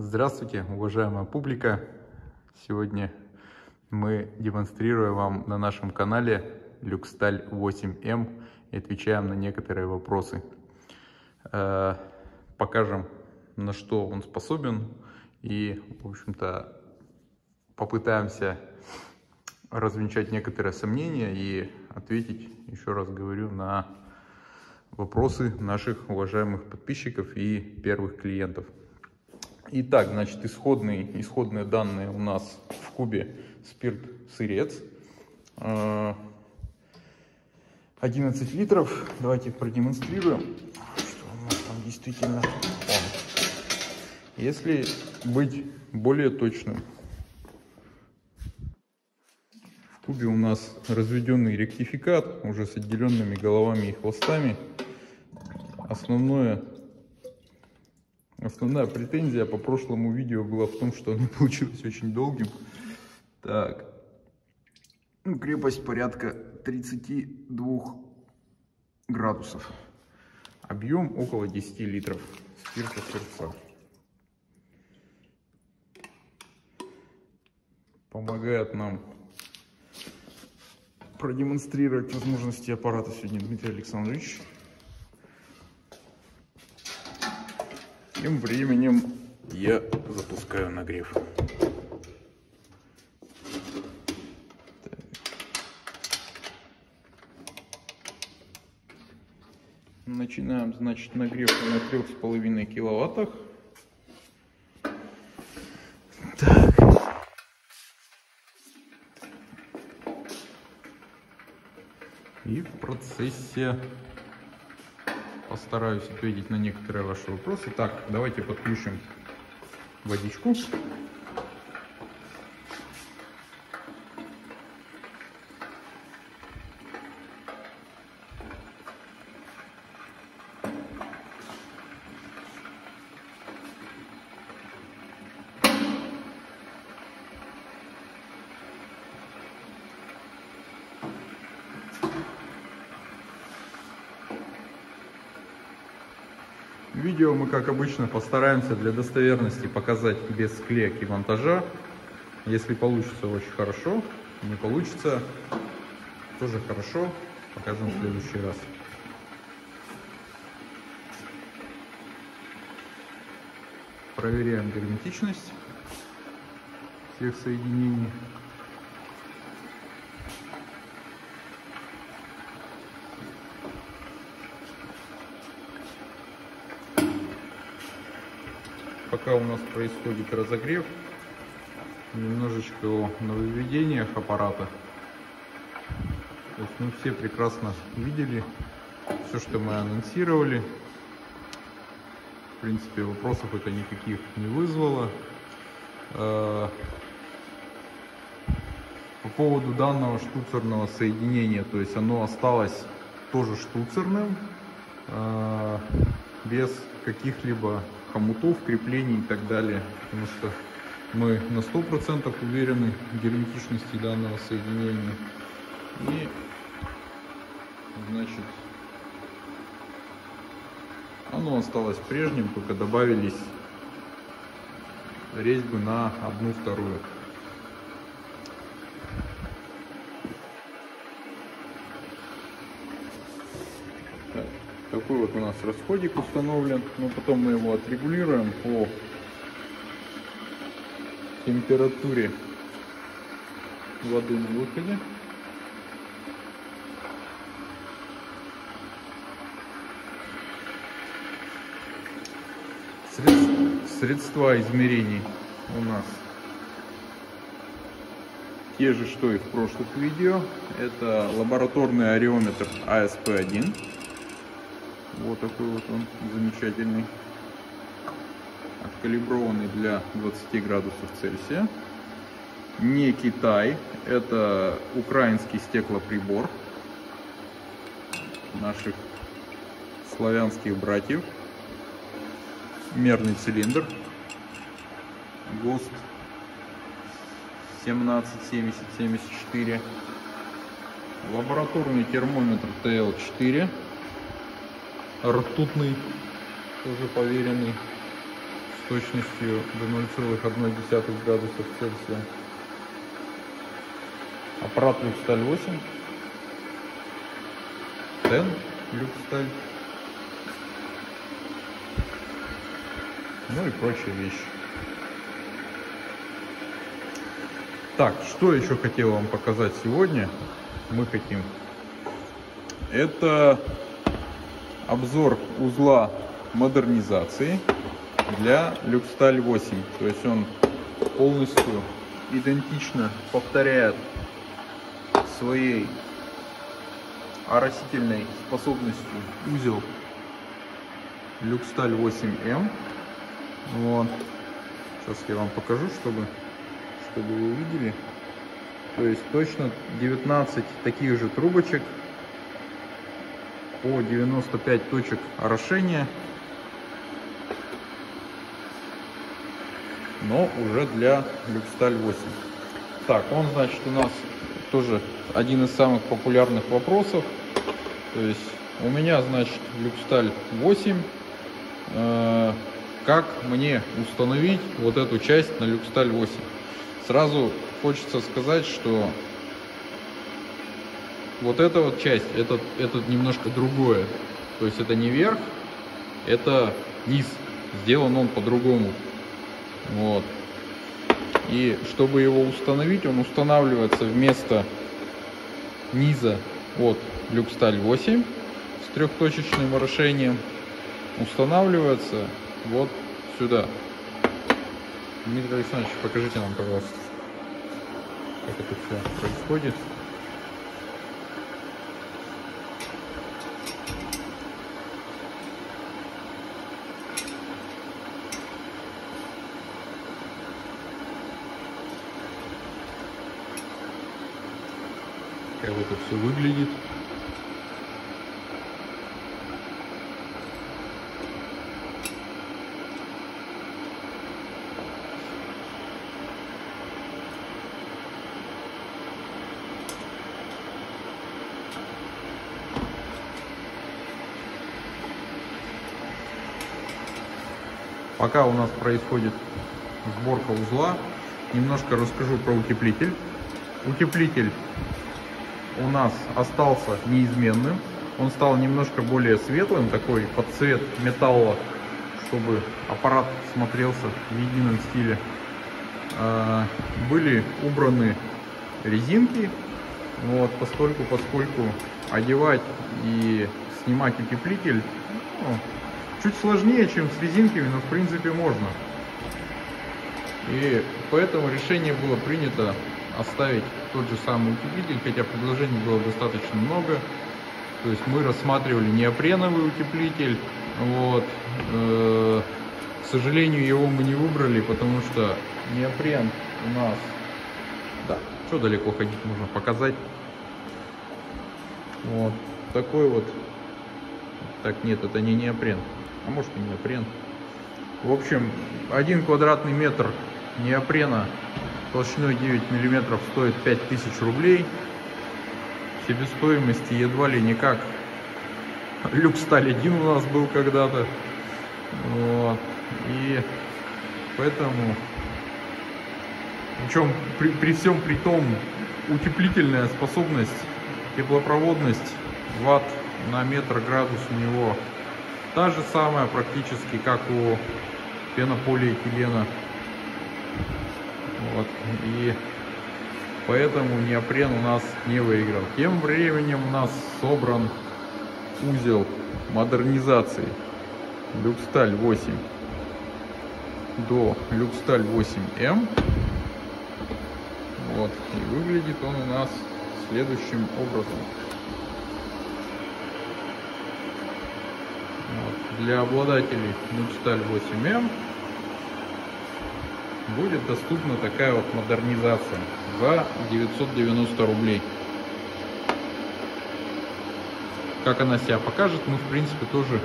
Здравствуйте, уважаемая публика! Сегодня мы демонстрируем вам на нашем канале Люксталь 8М и отвечаем на некоторые вопросы. Покажем, на что он способен, и, в общем-то, попытаемся развенчать некоторые сомнения и ответить, еще раз говорю, на вопросы наших уважаемых подписчиков и первых клиентов. Итак, значит, исходные данные у нас в кубе спирт сырец, 11 литров. Давайте продемонстрируем, что у нас там действительно. Если быть более точным, в кубе у нас разведенный ректификат уже с отделенными головами и хвостами. Основная претензия по прошлому видео была в том, что оно получилось очень долгим. Так, ну, крепость порядка 32 градусов. Объем около 10 литров спирта сырца. Помогает нам продемонстрировать возможности аппарата сегодня Дмитрий Александрович. Тем временем я запускаю нагрев. Так. Начинаем, значит, нагрев на 3,5 киловаттах. Так. И в процессе постараюсь ответить на некоторые ваши вопросы. Так, давайте подключим водичку. Видео мы, как обычно, постараемся для достоверности показать без склеек и монтажа. Если получится, очень хорошо. Не получится, тоже хорошо. Покажем в следующий раз. Проверяем герметичность всех соединений. Пока у нас происходит разогрев, немножечко о нововведениях аппарата. То есть, ну, все прекрасно видели все, что мы анонсировали. В принципе, вопросов это никаких не вызвало. По поводу данного штуцерного соединения, то есть оно осталось тоже штуцерным, без каких-либо хомутов, креплений и так далее, потому что мы на 100% уверены в герметичности данного соединения. И, значит, оно осталось прежним, только добавились резьбы на 1/2. Такой вот у нас расходик установлен, но потом мы его отрегулируем по температуре воды на выходе. Средства измерений у нас те же, что и в прошлых видео. Это лабораторный ареометр АСП1. Вот такой вот он замечательный, откалиброванный для 20 градусов Цельсия. Не Китай, это украинский стеклоприбор наших славянских братьев. Мерный цилиндр, ГОСТ 177074. Лабораторный термометр ТЛ4. Ртутный, тоже поверенный. точностью до 0,1 градусов Цельсия. Аппарат Люксталь 8, СПН Люксталь, ну и прочие вещи. Так, что еще хотел вам показать сегодня, мы хотим. Это обзор узла модернизации для Люксталь 8. То есть он полностью идентично повторяет своей оросительной способностью узел Люксталь 8М. Вот. Сейчас я вам покажу, чтобы вы увидели. То есть точно 19 таких же трубочек по 95 точек орошения, но уже для Люксталь 8. Так, он, значит, у нас тоже один из самых популярных вопросов. То есть у меня, значит, Люксталь 8. Как мне установить вот эту часть на Люксталь 8? Сразу хочется сказать, что вот эта вот часть, это немножко другое. То есть это не верх, это низ. Сделан он по-другому. Вот. И чтобы его установить, он устанавливается вместо низа от Люксталь 8 с трехточечным орошением. Устанавливается вот сюда. Дмитрий Александрович, покажите нам, пожалуйста, как это все происходит. Как это все выглядит. Пока у нас происходит сборка узла, немножко расскажу про утеплитель. Утеплитель у нас остался неизменным. Он стал немножко более светлым, такой под цвет металла, чтобы аппарат смотрелся в едином стиле. Были убраны резинки, вот, поскольку одевать и снимать утеплитель, ну, чуть сложнее, чем с резинками, но в принципе можно. И поэтому решение было принято оставить тот же самый утеплитель, хотя предложений было достаточно много. То есть мы рассматривали неопреновый утеплитель. Вот. К сожалению, его мы не выбрали, потому что неопрен у нас... Да, что далеко ходить, можно показать. Вот. Такой вот. Так, нет, это не неопрен. А может и неопрен. В общем, 1 квадратный метр неопрена толщиной 9 мм стоит 5000 рублей. Себестоимости едва ли никак. Люксталь 1 у нас был когда-то. Вот. И поэтому, причем при всем при том, утеплительная способность, теплопроводность ватт на метр градус у него та же самая практически, как у пенополиэтилена. Вот. И поэтому неопрен у нас не выиграл. Тем временем у нас собран узел модернизации Люксталь 8 до Люксталь 8М. Вот. И выглядит он у нас следующим образом. Вот. Для обладателей Люксталь 8М будет доступна такая вот модернизация за 990 рублей. Как она себя покажет, мы, в принципе, тоже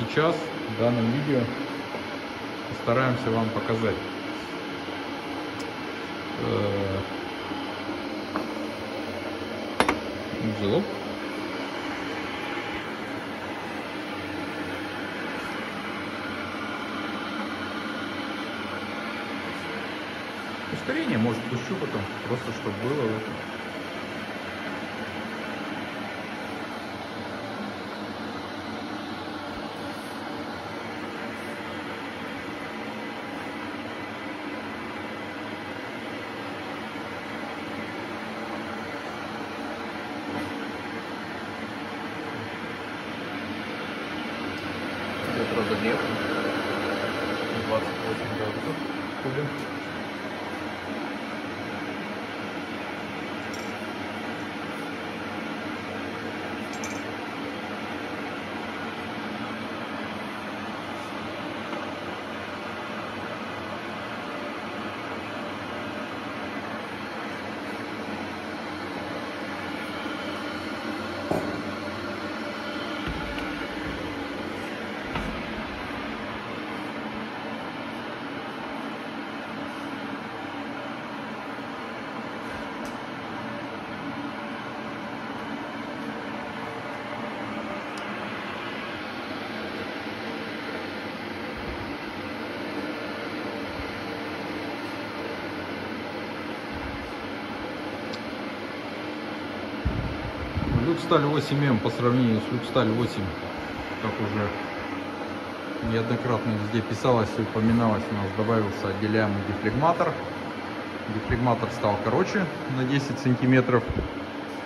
сейчас в данном видео постараемся вам показать. Узелок. повторение, может, пущу потом, просто чтобы было вот. Люксталь 8М по сравнению с Люксталь 8, как уже неоднократно везде писалось и упоминалось, у нас добавился отделяемый дефлегматор. Дефлегматор стал короче на 10 сантиметров,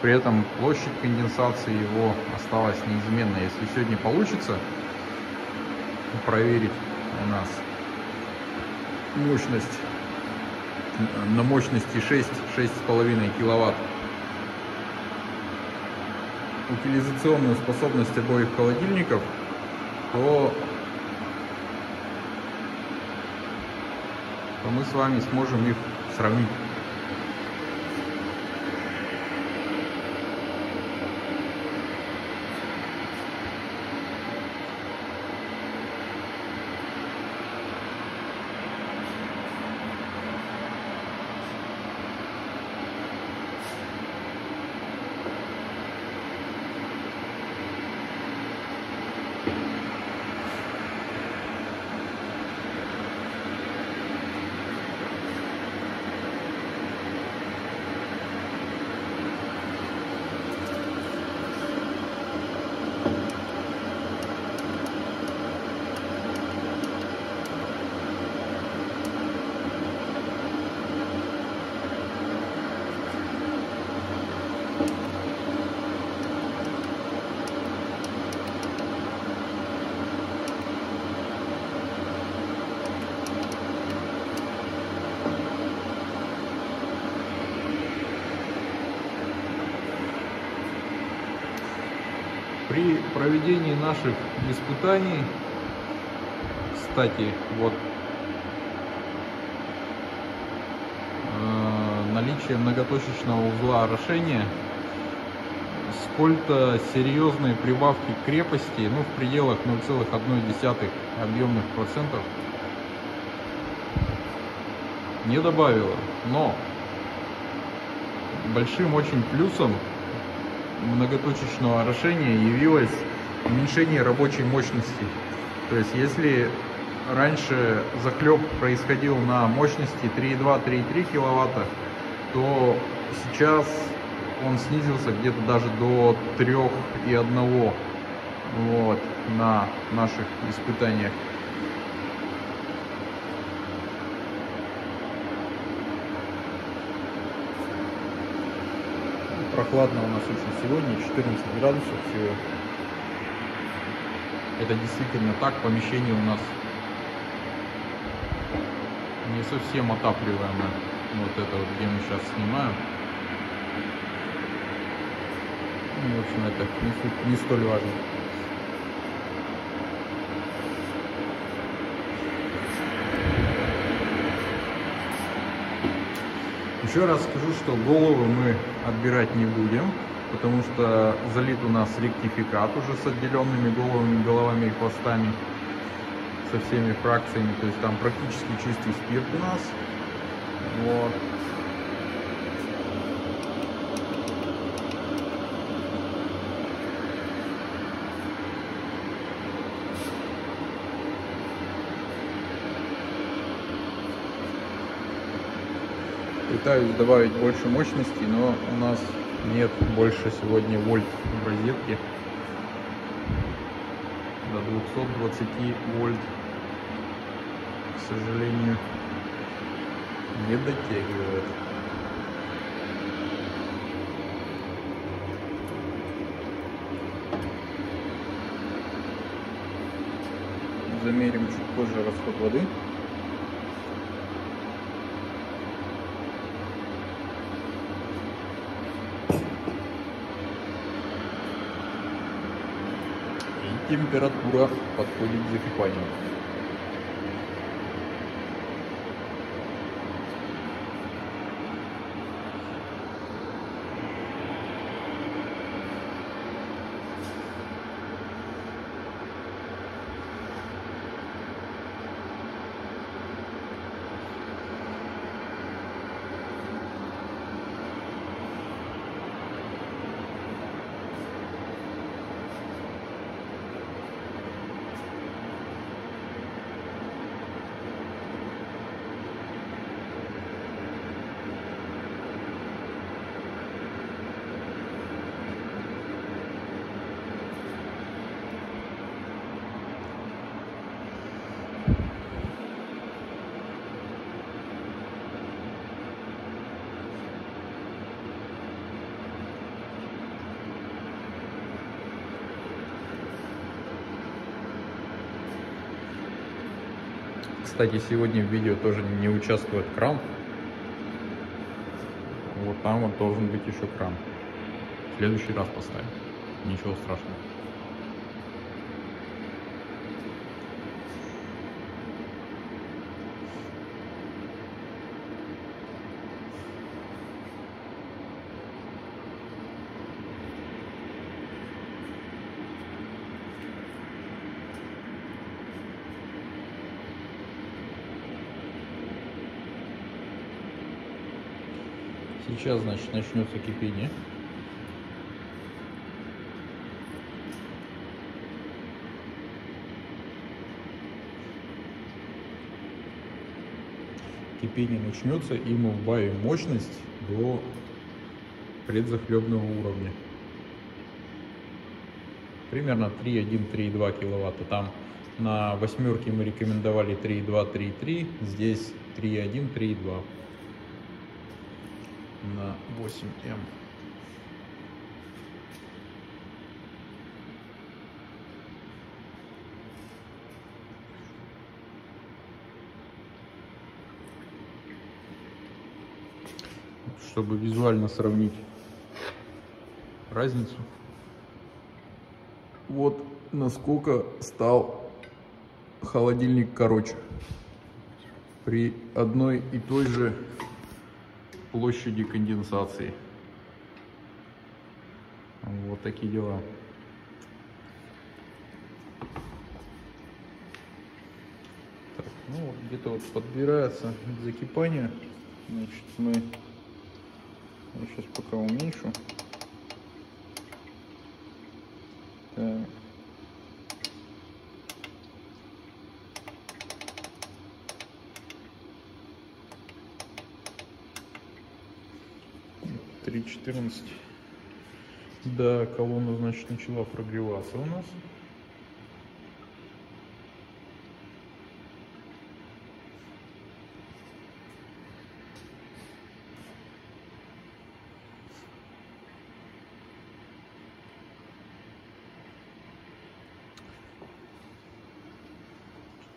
при этом площадь конденсации его осталась неизменна. Если сегодня получится проверить у нас мощность, на мощности 6,5 киловатт, утилизационную способность обоих холодильников, то мы с вами сможем их сравнить. При проведении наших испытаний, кстати, вот наличие многоточечного узла орошения, сколько серьезной прибавки крепости, ну, в пределах 0,1 объемных процентов не добавило, но большим очень плюсом многоточечного орошения явилось уменьшение рабочей мощности. То есть если раньше заклеп происходил на мощности 3,2-3,3 киловатта, то сейчас он снизился где-то даже до 3,1, вот, на наших испытаниях. Прохладно у нас очень сегодня, 14 градусов всего. Это действительно так, помещение у нас не совсем отапливаемое. Вот это вот, где мы сейчас снимаем. Ну, в общем, это не столь важно. Еще раз скажу, что головы мы отбирать не будем, потому что залит у нас ректификат уже с отделенными головами и хвостами, со всеми фракциями, то есть там практически чистый спирт у нас. Вот. пытаюсь добавить больше мощности, но у нас нет больше сегодня вольт в розетке, до 220 вольт, к сожалению, не дотягивает. Замерим чуть позже расход воды. И температура подходит к закипанию. Кстати, сегодня в видео тоже не участвует кран. Вот там вот должен быть еще кран. В следующий раз поставим. Ничего страшного. Сейчас, значит, начнется кипение. Кипение начнется, и мы убавим мощность до предзахлебного уровня. Примерно 3,1-3,2 киловатта. Там на восьмерке мы рекомендовали 3,2, 3,3, здесь 3,1, 3,2. На 8М. Чтобы визуально сравнить разницу, вот насколько стал холодильник короче при одной и той же площади конденсации. Вот такие дела. Так, ну вот где-то вот подбирается закипание. Значит, я сейчас пока уменьшу. Так. Да, колонна, значит, начала прогреваться у нас.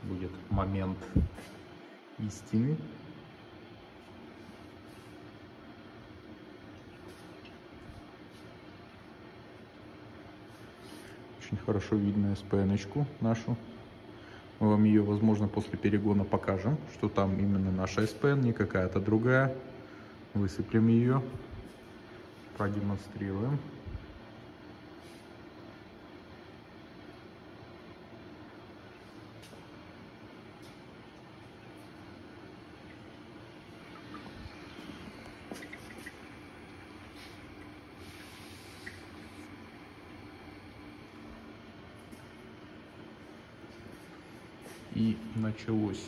Будет момент истины. Очень хорошо видно СПН-очку нашу. Мы вам ее, возможно, после перегона покажем, что там именно наша СПН, не какая-то другая. Высыплем ее, продемонстрируем. И началось.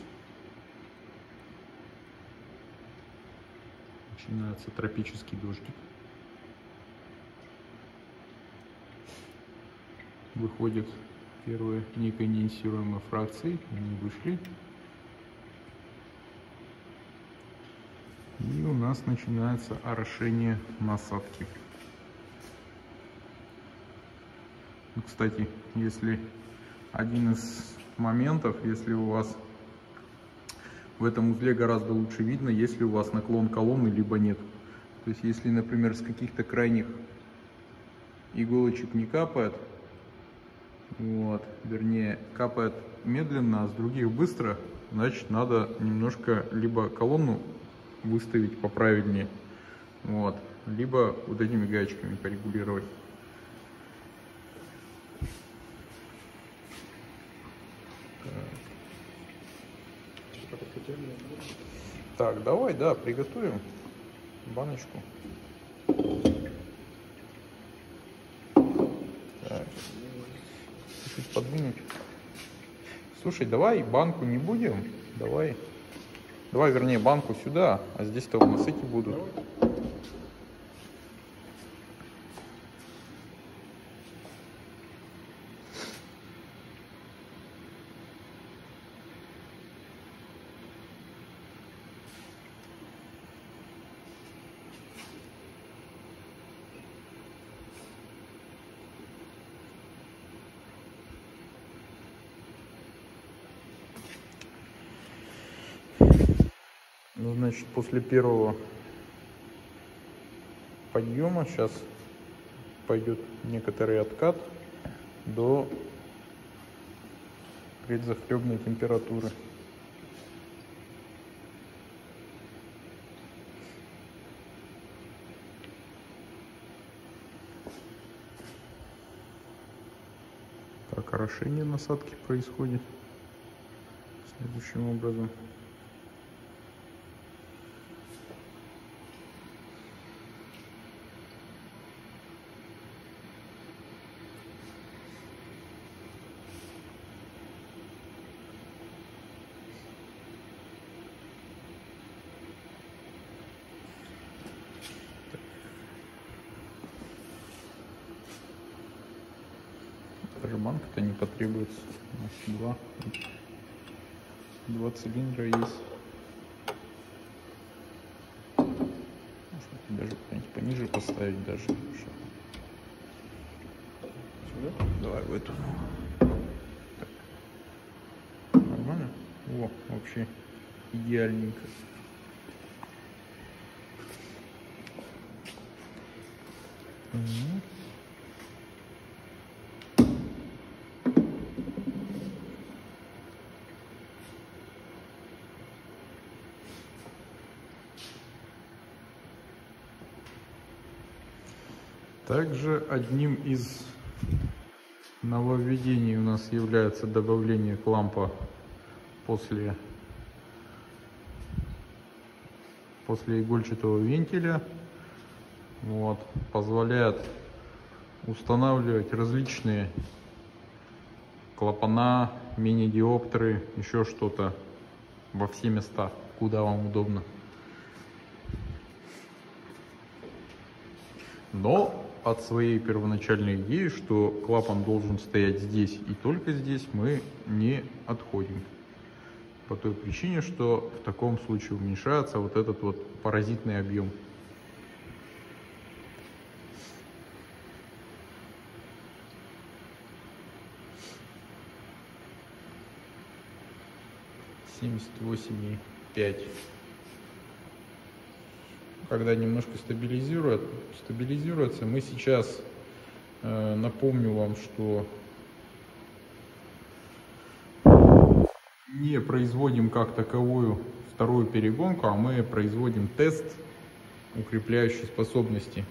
Начинается тропический дождик. Выходят первые неконденсируемые фракции, они вышли. И у нас начинается орошение насадки. Кстати, если один из моментов, если у вас в этом узле гораздо лучше видно, если у вас наклон колонны, либо нет. То есть, если, например, с каких-то крайних иголочек не капает, вот, вернее, капает медленно, а с других быстро, значит, надо немножко либо колонну выставить поправильнее, вот, либо вот этими гаечками порегулировать. Так, давай, да, приготовим баночку. Так. Чуть подвинуть. Слушай, давай банку не будем. Давай, вернее, банку сюда, а здесь-то у нас эти будут. Значит, после первого подъема сейчас пойдет некоторый откат до предзахлебной температуры. Так, орошение насадки происходит следующим образом. Банка-то не потребуется. У нас два цилиндра есть. Можно даже пониже поставить даже. Сюда? Давай в эту. Так. Нормально? О, вообще идеальненько. Также одним из нововведений у нас является добавление клампа после игольчатого вентиля. Вот, позволяет устанавливать различные клапана, мини-диоптеры, еще что-то во все места, куда вам удобно. Но от своей первоначальной идеи, что клапан должен стоять здесь и только здесь, мы не отходим. По той причине, что в таком случае уменьшается вот этот вот паразитный объем. - 78,5. Когда немножко стабилизируется, мы сейчас, напомню вам, что не производим как таковую вторую перегонку, а мы производим тест укрепляющей способности.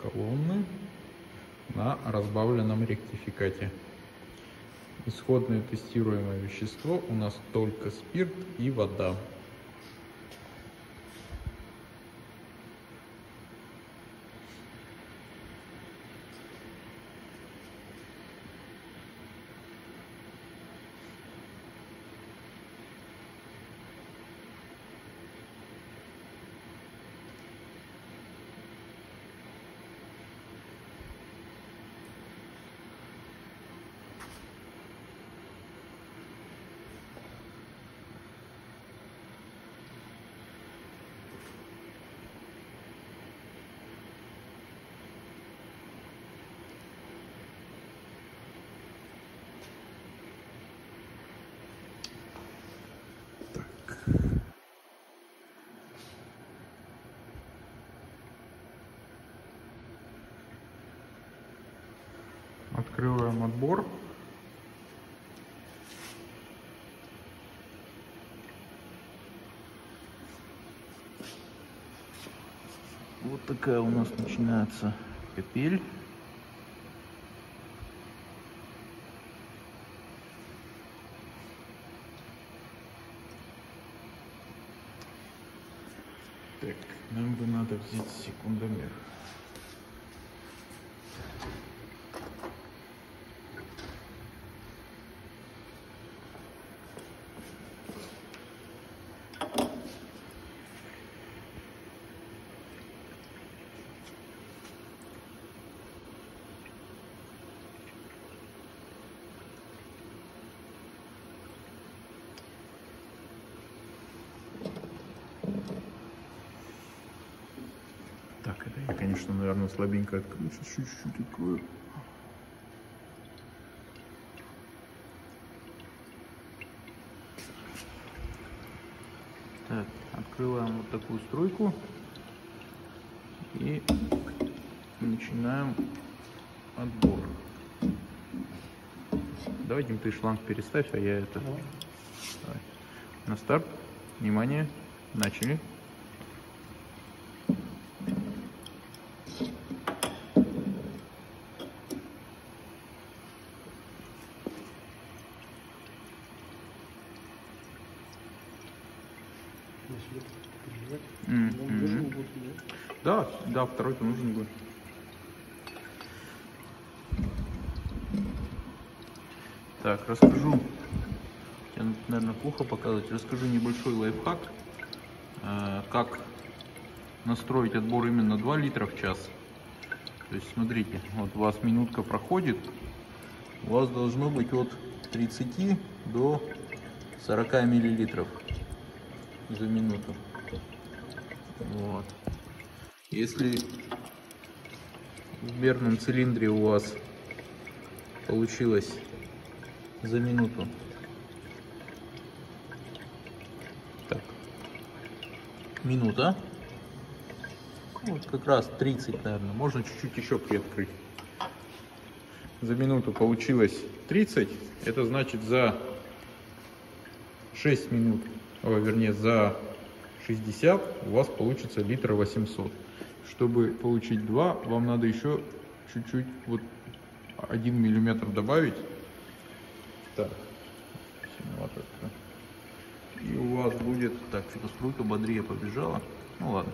Колонны на разбавленном ректификате. Исходное тестируемое вещество у нас только спирт и вода. Открываем отбор. Вот такая у нас начинается капель. Так, нам бы надо взять секундомер. Я, конечно, наверное, слабенько открою. Сейчас чуть-чуть открою. Так, открываем вот такую стройку и начинаем отбор. Давай, Дим, ты шланг переставь, а я это... Давай. На старт. Внимание. Начали. Да, да, второй-то нужен будет. Так, расскажу. Я, наверное, плохо показывать. Расскажу небольшой лайфхак, как настроить отбор именно 2 литра в час. То есть, смотрите, вот у вас минутка проходит, у вас должно быть от 30 до 40 миллилитров за минуту. Вот. Если в верхнем цилиндре у вас получилось за минуту, так, минута, вот как раз 30, наверное, можно чуть-чуть еще приоткрыть. За минуту получилось 30, это значит за 6 минут, вернее, за 60 у вас получится литра 800. Чтобы получить 2, вам надо еще чуть-чуть, вот 1 миллиметр добавить. Так. И у вас будет... Так, что-то струйка бодрее побежала. Ну ладно.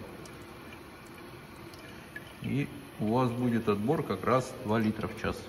И у вас будет отбор как раз 2 литра в час.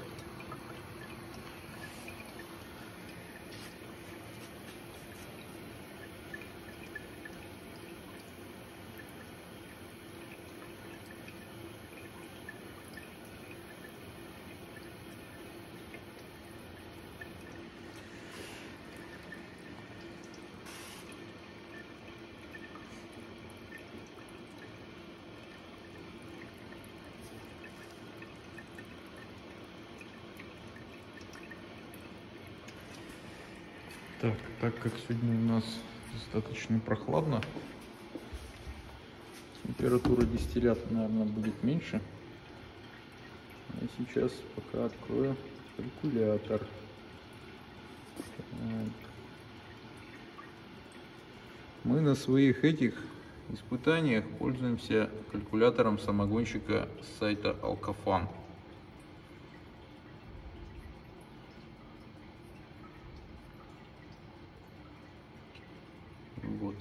Так, так как сегодня у нас достаточно прохладно, температура дистиллята, наверное, будет меньше. Я сейчас пока открою калькулятор. Так. Мы на своих этих испытаниях пользуемся калькулятором самогонщика с сайта Alcofan. Вот.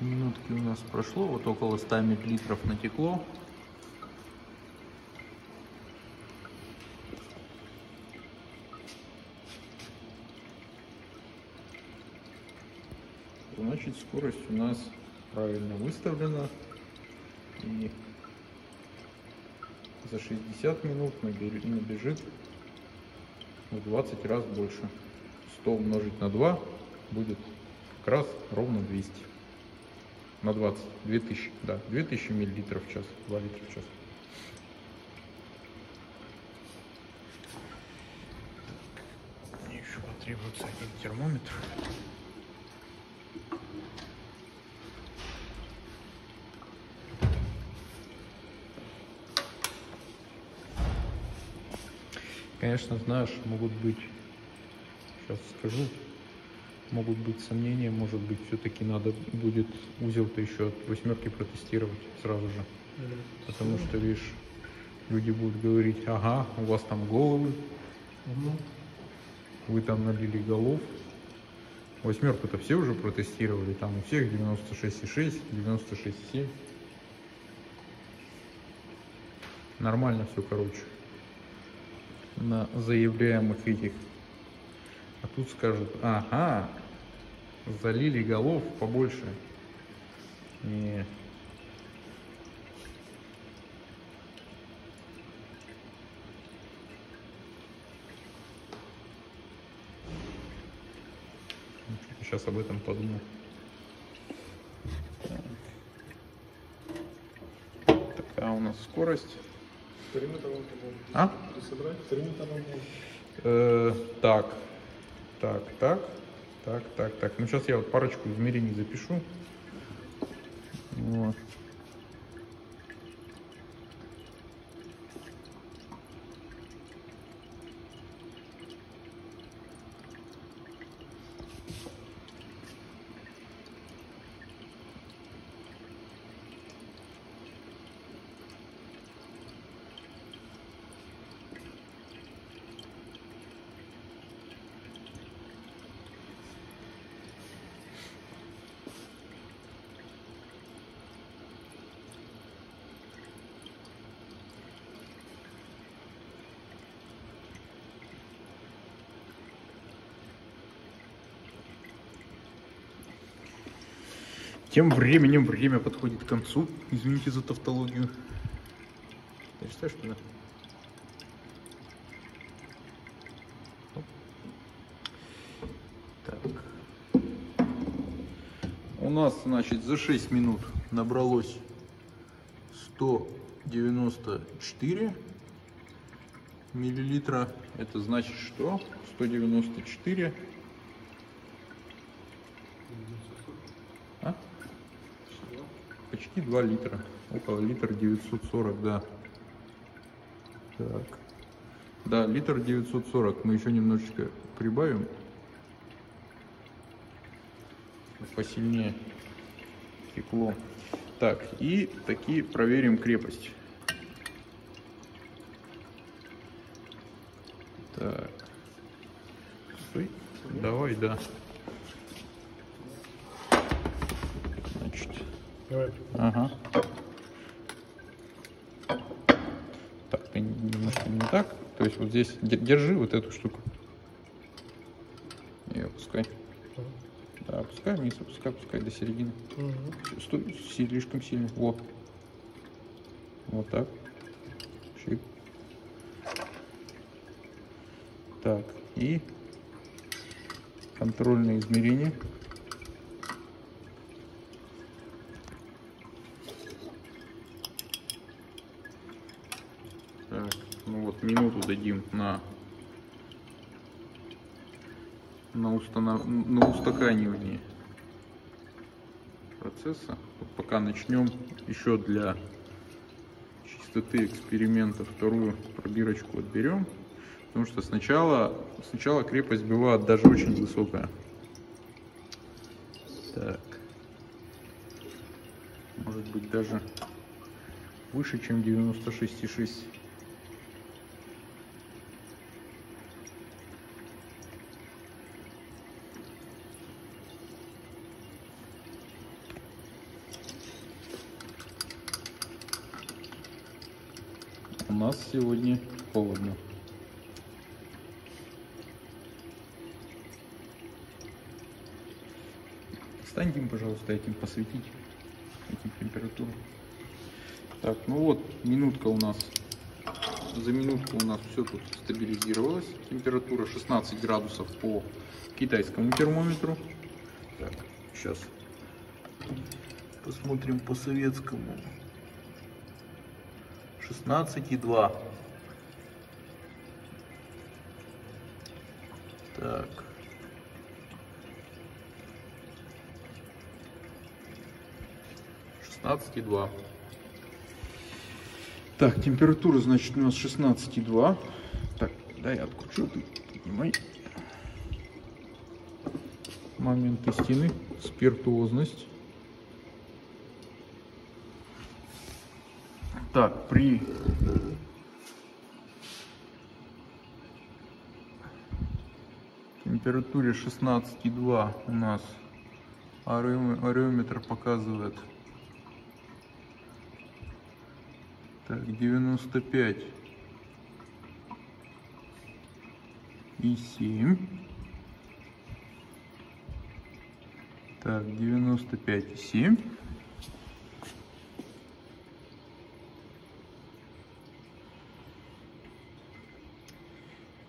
Минутки у нас прошло, вот около 100 миллилитров натекло. Значит, скорость у нас правильно выставлена, и за 60 минут набежит в 20 раз больше. 100 умножить на 2 будет как раз ровно 200. на 20, 2000, да, 2000 миллилитров в час, 2 литра в час. Мне еще потребуется один термометр. Конечно, знаешь, могут быть, сейчас скажу, могут быть сомнения, может быть, все-таки надо будет узел-то еще от 8-ки протестировать сразу же. Потому что, видишь, люди будут говорить, ага, у вас там головы, вы там налили голов. 8-ку-то все уже протестировали, там у всех 96,6, 96,7. Нормально все, короче. На заявляемых этих, а тут скажут, ага, залили голов побольше. Не. Сейчас об этом подумаю. Такая у нас скорость. А? Так. Ну сейчас я вот парочку измерений запишу. Вот. Тем временем время подходит к концу. Извините за тавтологию. Ты считаешь, что да? Так. У нас, значит, за 6 минут набралось 194 миллилитра. Это значит, что 194. Почти 2 литра, около литра 940, да. Так. Да, литр 940 мы еще немножечко прибавим. Посильнее текло. Так, и таки проверим крепость. Так. Стой. Давай, да. Ага. Так, ты немножко не так. То есть вот здесь держи вот эту штуку. И опускай. Да, опускай вниз, опускай до середины. Стой, слишком сильно. Вот. Вот так. Чик. Так, и контрольное измерение. Минуту дадим на устаканивание процесса. Вот пока начнем еще для чистоты эксперимента вторую пробирочку отберем, потому что сначала крепость бывает даже очень высокая. Так, может быть даже выше, чем 96,6. У нас сегодня холодно. Станьте, пожалуйста, этим посветить, этим температуру. Так, ну вот, минутка у нас. За минутку у нас все тут стабилизировалось. Температура 16 градусов по китайскому термометру. Так, сейчас. Посмотрим по советскому. 16,2. Так. И 2. Так, температура, значит, у нас 16,2. Так, да, я откручу, ты поднимай. Моменты стены, спиртуозность. Так, при температуре 16,2 у нас ареометр показывает. Так, 95,7. Так, 95,7.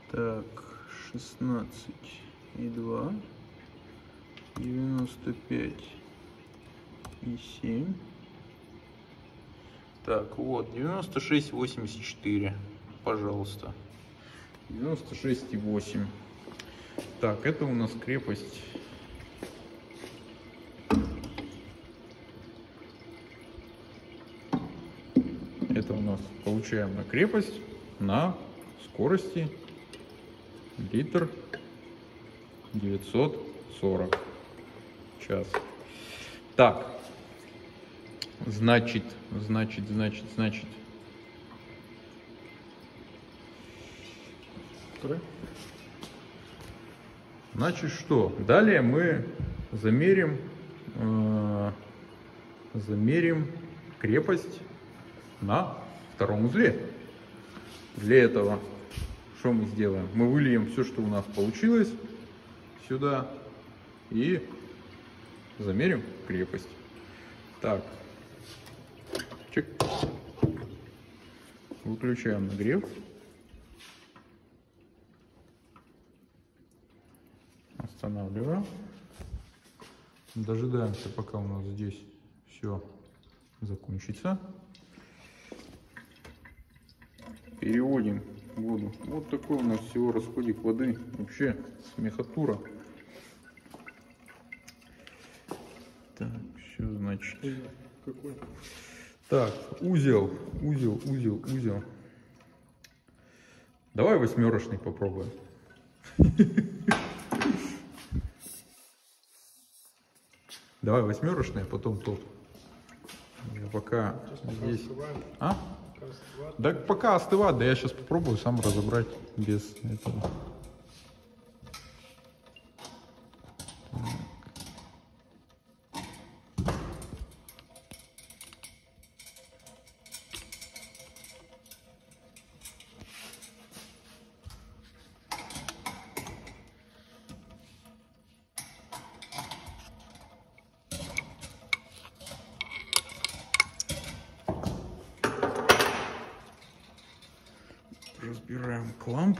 Так, 16,2. 95,7. Так, вот, 96,84, пожалуйста. 96,8. Так, это у нас крепость. Это у нас получаем на крепость, на скорости литр 940 в час. Так. Значит. Значит, что? Далее мы замерим крепость на втором узле. Для этого что мы сделаем? Мы выльем все, что у нас получилось, сюда и замерим крепость. Так. Выключаем нагрев. Останавливаем. Дожидаемся, пока у нас здесь все закончится. Переводим воду. Вот такой у нас всего расходик воды. Вообще смехотура. Так, все, значит. Какой? Так, узел. Давай восьмерочный попробуем. Давай восьмерочный, а потом тот. Пока здесь... А? Да пока остывает, да я сейчас попробую сам разобрать без этого. Разбираем кламп.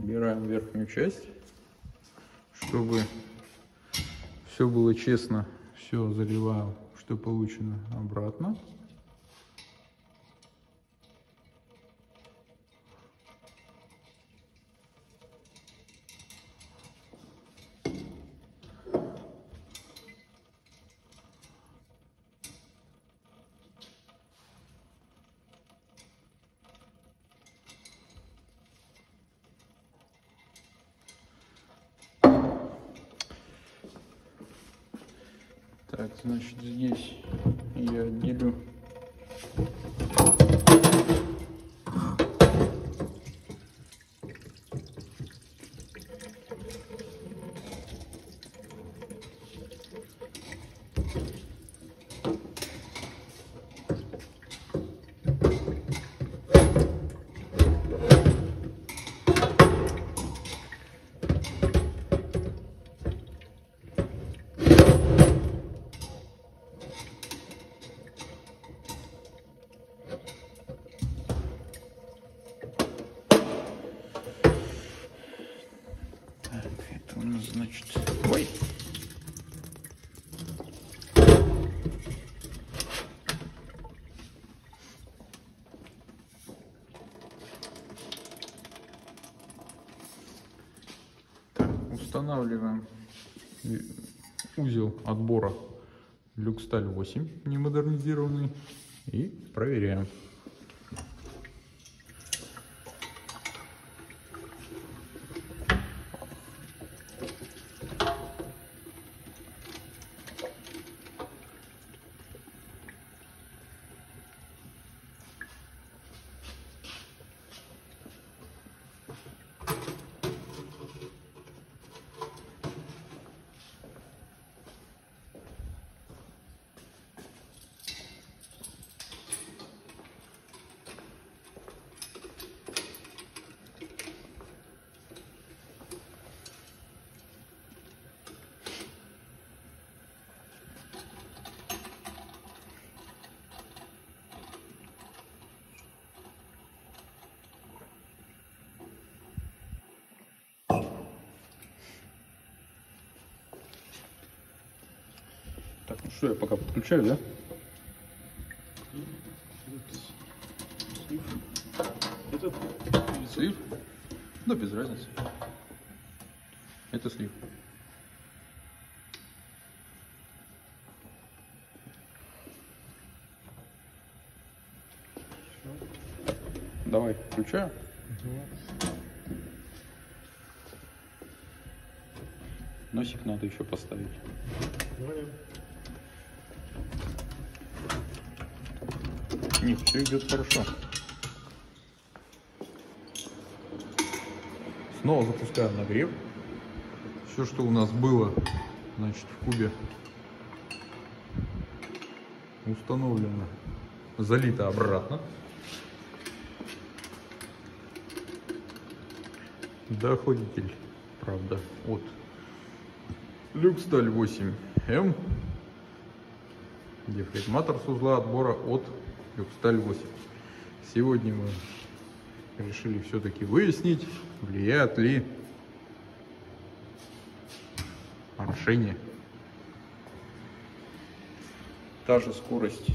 Убираем верхнюю часть, чтобы все было честно. Все заливаем, что получено, обратно. Так, значит, здесь я отделю. нас, значит... Ой! Так, устанавливаем узел отбора Люксталь 8 немодернизированный и проверяем. Так, ну что, я пока подключаю, да? Это слив? Да без разницы. Это слив. Давай, включаю. Угу. Носик надо еще поставить. Нет, все идет хорошо. Снова запускаем нагрев. Все, что у нас было, значит, в кубе установлено, залито обратно. Доходитель, правда, от Люксталь 8М. Дефлегматор с узла отбора от Люксталь 8. Сегодня мы решили все-таки выяснить, влияет ли поршение. Та же скорость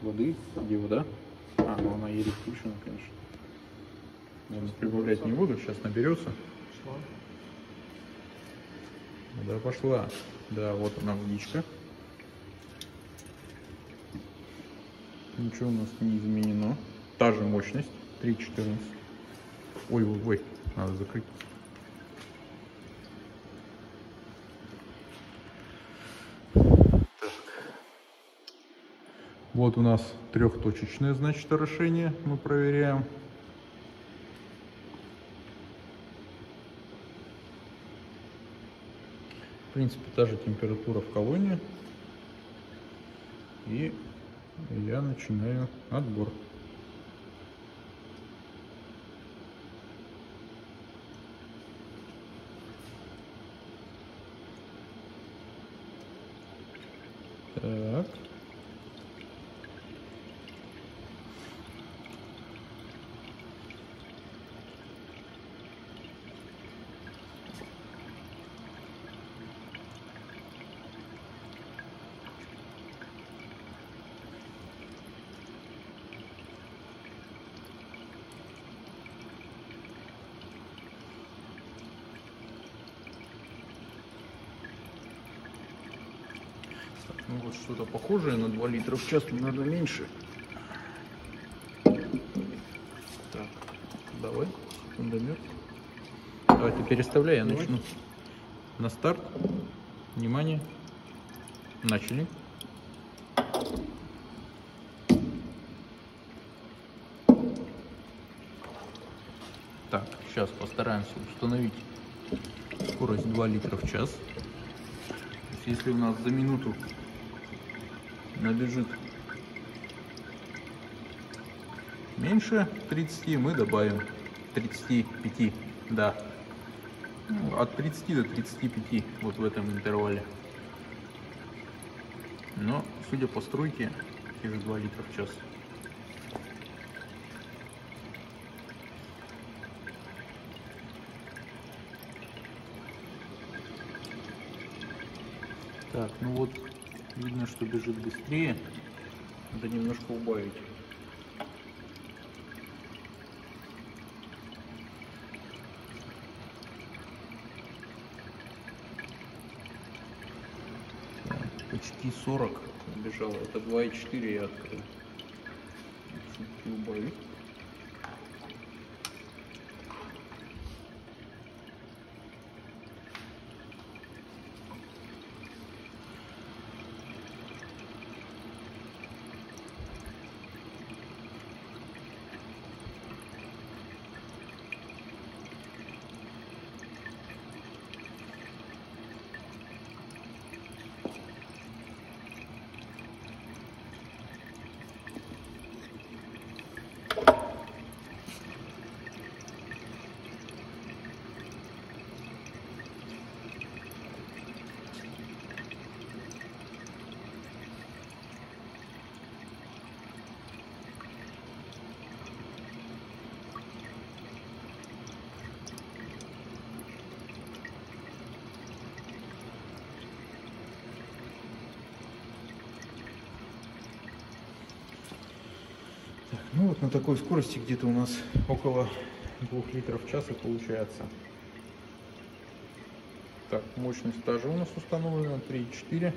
воды. Где вода? А, ну она еле включена, конечно. Надо прибавлять не буду, сейчас наберется. Вода пошла. Да, вот она водичка. Ничего у нас не изменено. Та же мощность. 3.14. Ой-ой-ой, надо закрыть. Так. Вот у нас трехточечное, значит, орошение. Мы проверяем. В принципе, та же температура в колонне. И... я начинаю отбор. Так. Ну вот что-то похожее на 2 литра в час, наверное, меньше. Так, давай, секундомер. Давай, ты переставляй, я начну. На старт. Внимание. Начали. Так, сейчас постараемся установить скорость 2 литра в час. Если у нас за минуту набежит меньше 30, мы добавим 35, да, от 30 до 35 вот в этом интервале. Но судя по струйке, те же 2 литра в час. Так, ну вот, видно, что бежит быстрее. Надо немножко убавить. Почти 40 бежало. Это 2,4 я открыл. Чуть-чуть убавить. Ну вот на такой скорости где-то у нас около 2 литров в час и получается. Так, мощность та же у нас установлена 3,4.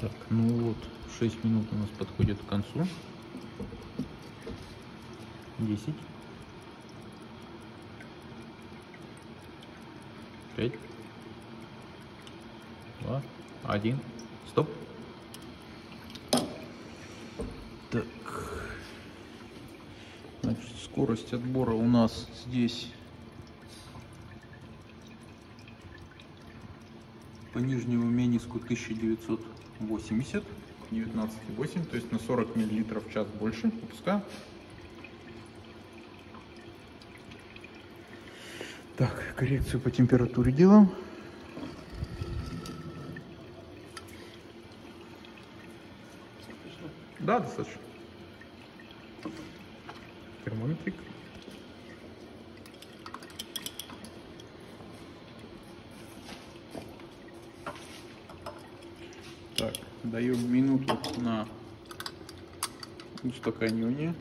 Так, ну вот, 6 минут у нас подходит к концу. 10. 5. 2. 1. Стоп. Так. Значит, скорость отбора у нас здесь по нижнему мениску 1980, 19,8, то есть на 40 мл в час больше пуска. Так, коррекцию по температуре делаем. Да, достаточно. Термометрик. Так, даем минуту на устаканивание.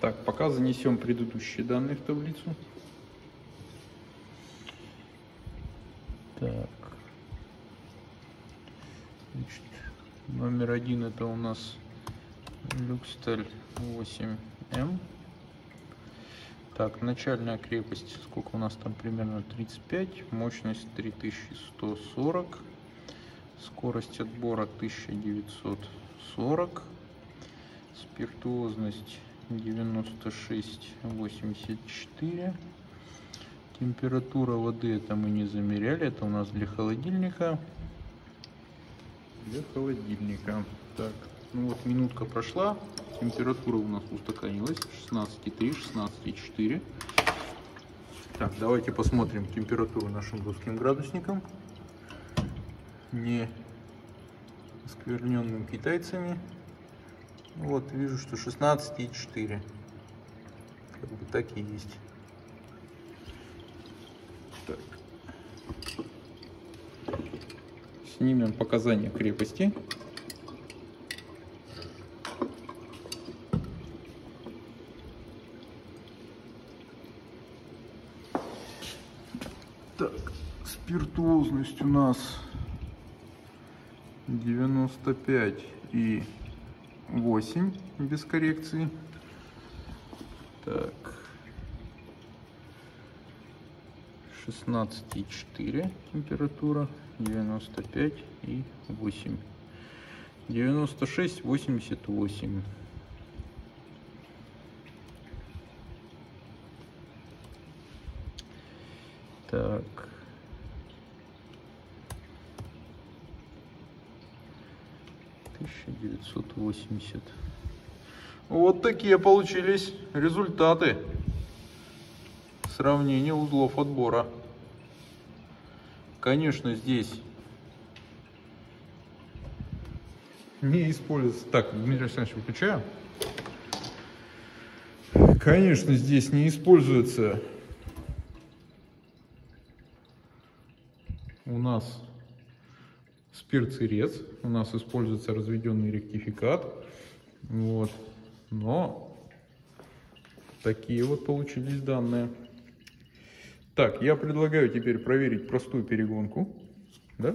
Так, пока занесем предыдущие данные в таблицу. Так. Значит, номер 1 это у нас Люксталь 8М. Так, начальная крепость, сколько у нас там примерно, 35, мощность 3140, скорость отбора 1940, спиртуозность 96,84. Температура воды это мы не замеряли, это у нас для холодильника. Так, ну вот минутка прошла, температура у нас устаканилась, 16,3, 16,4. Так, давайте посмотрим температуру нашим русским градусником, не оскверненным китайцами. Вот, вижу, что 16,4. Как бы так и есть. Так. Снимем показания крепости. Так, спиртуозность у нас 95,8 без коррекции. Так, 16,4 температура, 95,8, 96,88. Так, Вот такие получились результаты сравнения узлов отбора. Конечно, здесь не используется... Так, Дмитрий Александрович, выключаю. Конечно, здесь не используется у нас спирт-сырец, у нас используется разведенный ректификат. Вот. Но такие вот получились данные. Так, я предлагаю теперь проверить простую перегонку. Да?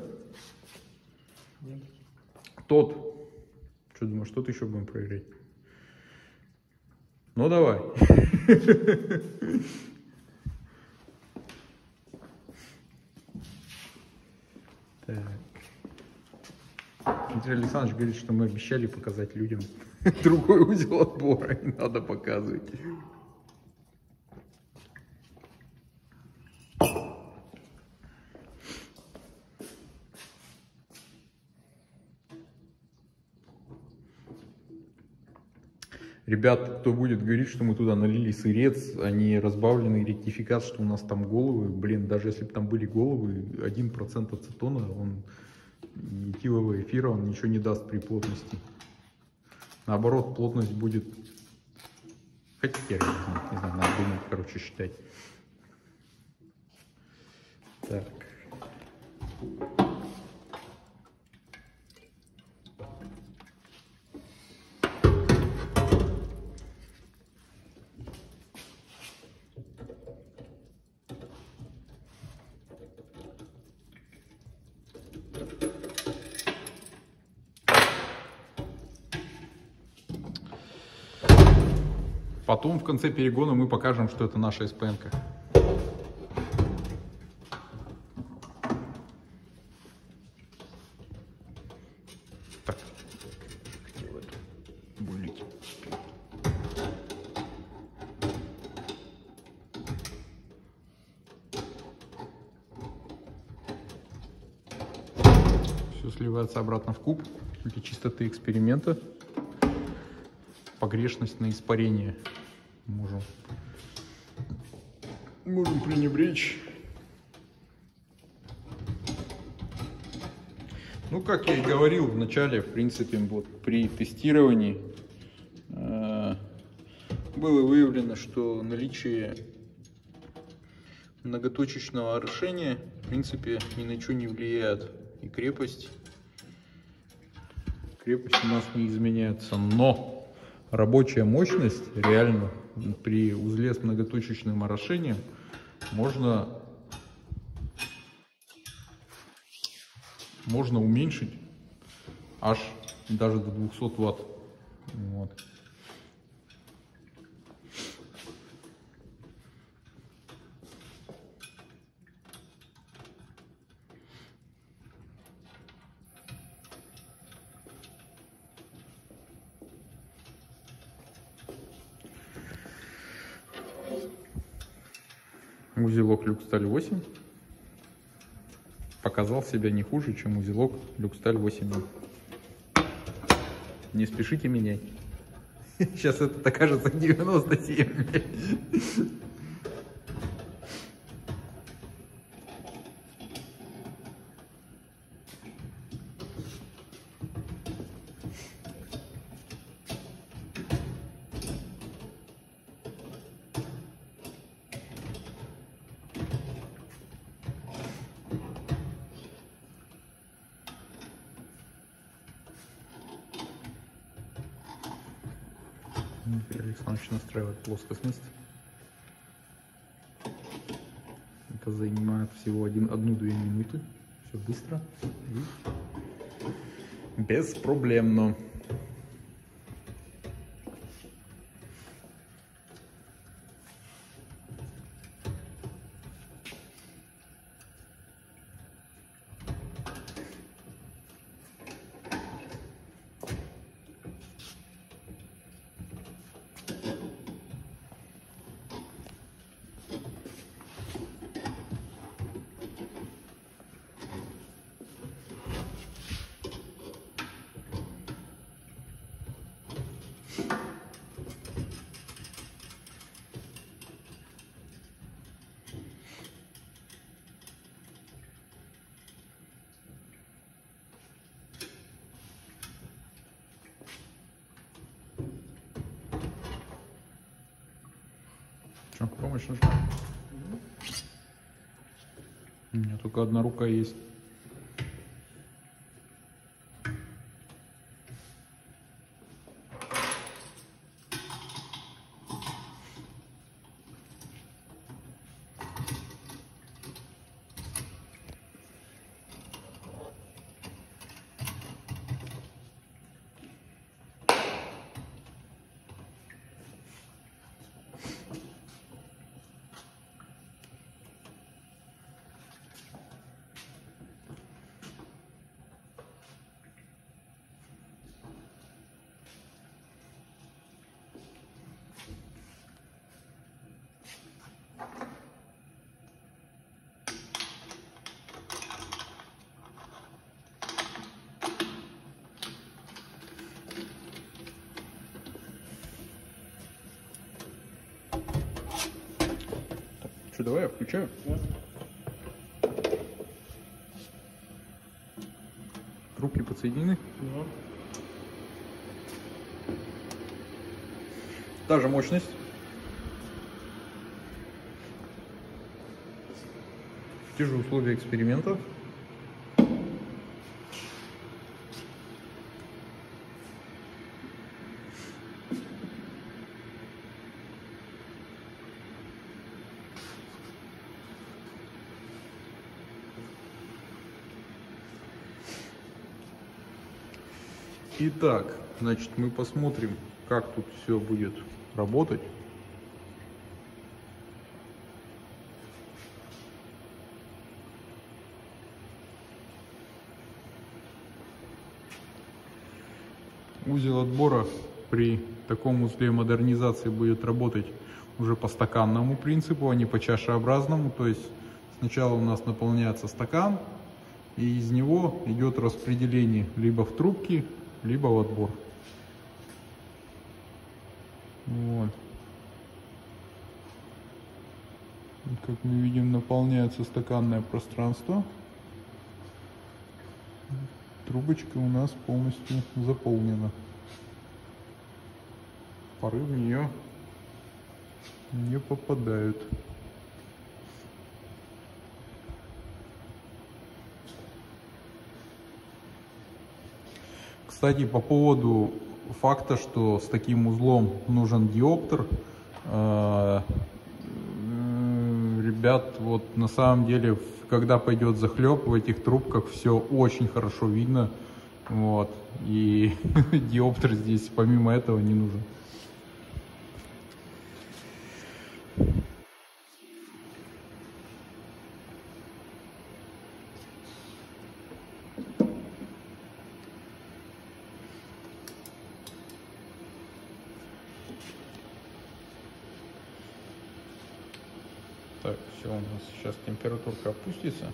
Нет. Тот. Что думаешь, что-то еще будем проверять? Ну давай. Так. Дмитрий Александрович говорит, что мы обещали показать людям другой узел отбора, и надо показывать. Ребят, кто будет говорить, что мы туда налили сырец, а не разбавленный ректификат, что у нас там головы, блин, даже если бы там были головы, 1% ацетона, он... Этилового эфира он ничего не даст при плотности. Наоборот, плотность будет... Хотя я не знаю, надо думать, короче, считать. Так. Потом в конце перегона мы покажем, что это наша СПН-ка. Так. Где вот булики? Все сливается обратно в куб для чистоты эксперимента. Погрешность на испарение можем пренебречь. Ну, как я и говорил в начале, в принципе, вот при тестировании было выявлено, что наличие многоточечного орошения, в принципе, ни на что не влияет. И крепость у нас не изменяется, но рабочая мощность реально при узле с многоточечным орошением можно уменьшить аж даже до 200 Вт. Вот. Узелок Люксталь 8 показал себя не хуже, чем узелок Люксталь 8М. Не спешите менять. Сейчас это окажется 97. Дмитрий Александрович настраивает плоскостность. Это занимает всего 1-2 минуты. Все быстро и беспроблемно. Помощь нужна? У меня только одна рука есть. Давай я включаю. Трубки подсоединены. Та же мощность. Те же условия эксперимента. Итак, значит, мы посмотрим, как тут все будет работать. Узел отбора при таком узле модернизации будет работать уже по стаканному принципу, а не по чашеобразному. То есть сначала у нас наполняется стакан, и из него идет распределение либо в трубки, либо в отбор. Вот. Как мы видим, наполняется стаканное пространство. Трубочка у нас полностью заполнена. Пары в нее не попадают. Кстати, по поводу факта, что с таким узлом нужен диоптер, ребят, вот на самом деле, когда пойдет захлеб, в этих трубках все очень хорошо видно. Вот. И диоптер здесь помимо этого не нужен. Так, все, у нас сейчас температурка опустится.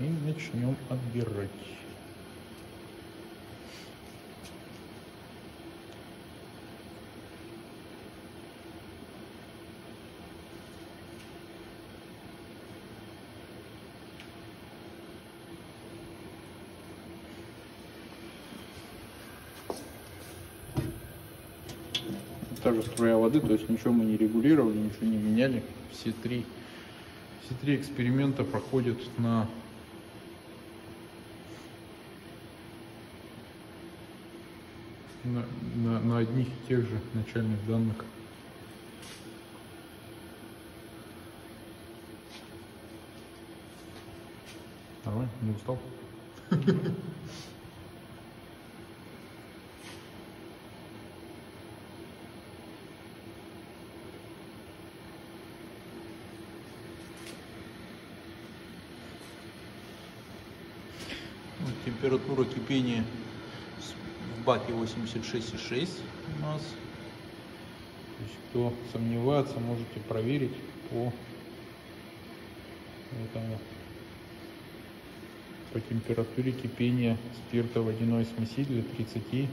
И начнем отбирать. Та же струя воды, то есть ничего мы не регулировали, ничего не меняли. Все три эксперимента проходят на одних и тех же начальных данных. Давай, не устал? Температура кипения в баке 86,6 у нас. Кто сомневается, можете проверить по этому, по температуре кипения спирта водяной смеси для 30,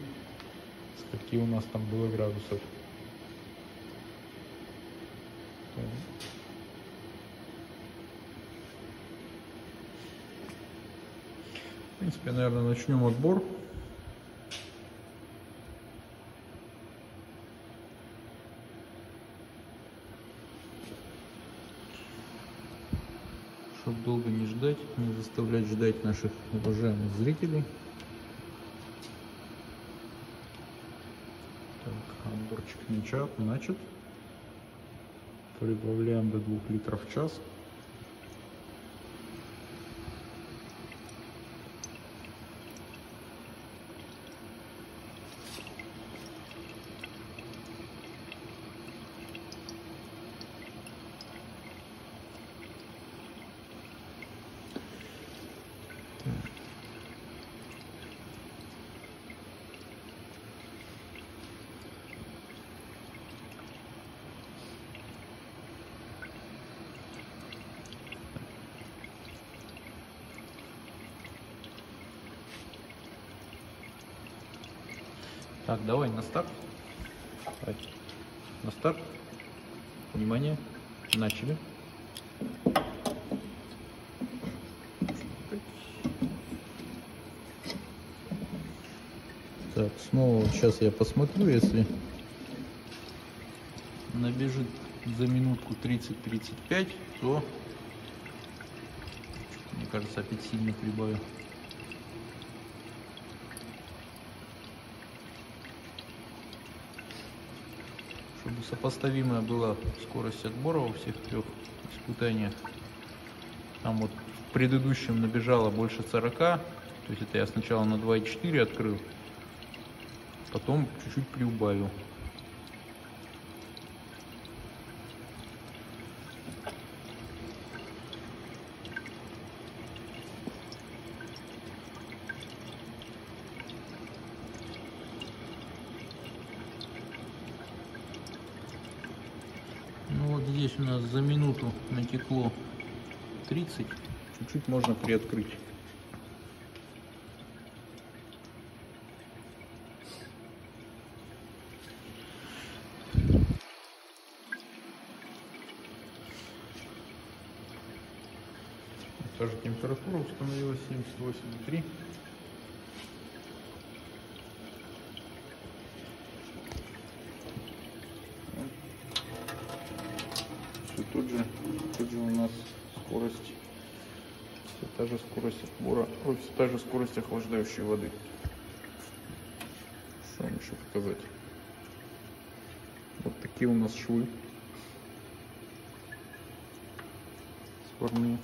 скольки у нас там было градусов. В принципе, наверное, начнем отбор. Чтобы долго не ждать, не заставлять ждать наших уважаемых зрителей. Так, отборчик начат. Прибавляем до 2 литров в час. Так, давай на старт. Давай. На старт. Внимание. Начали. Так, снова сейчас я посмотрю, если набежит за минутку 30-35, то, мне кажется, опять сильно прибавил. Чтобы сопоставимая была скорость отбора во всех трех испытаниях. Там вот в предыдущем набежало больше 40, то есть это я сначала на 2,4 открыл, потом чуть-чуть приубавил. здесь у нас за минуту натекло 30. Чуть-чуть можно приоткрыть. Также температура установилась 78,3. Тут же у нас скорость, та же скорость отбора, та же скорость охлаждающей воды. Что вам еще показать? Вот такие у нас швы сварные.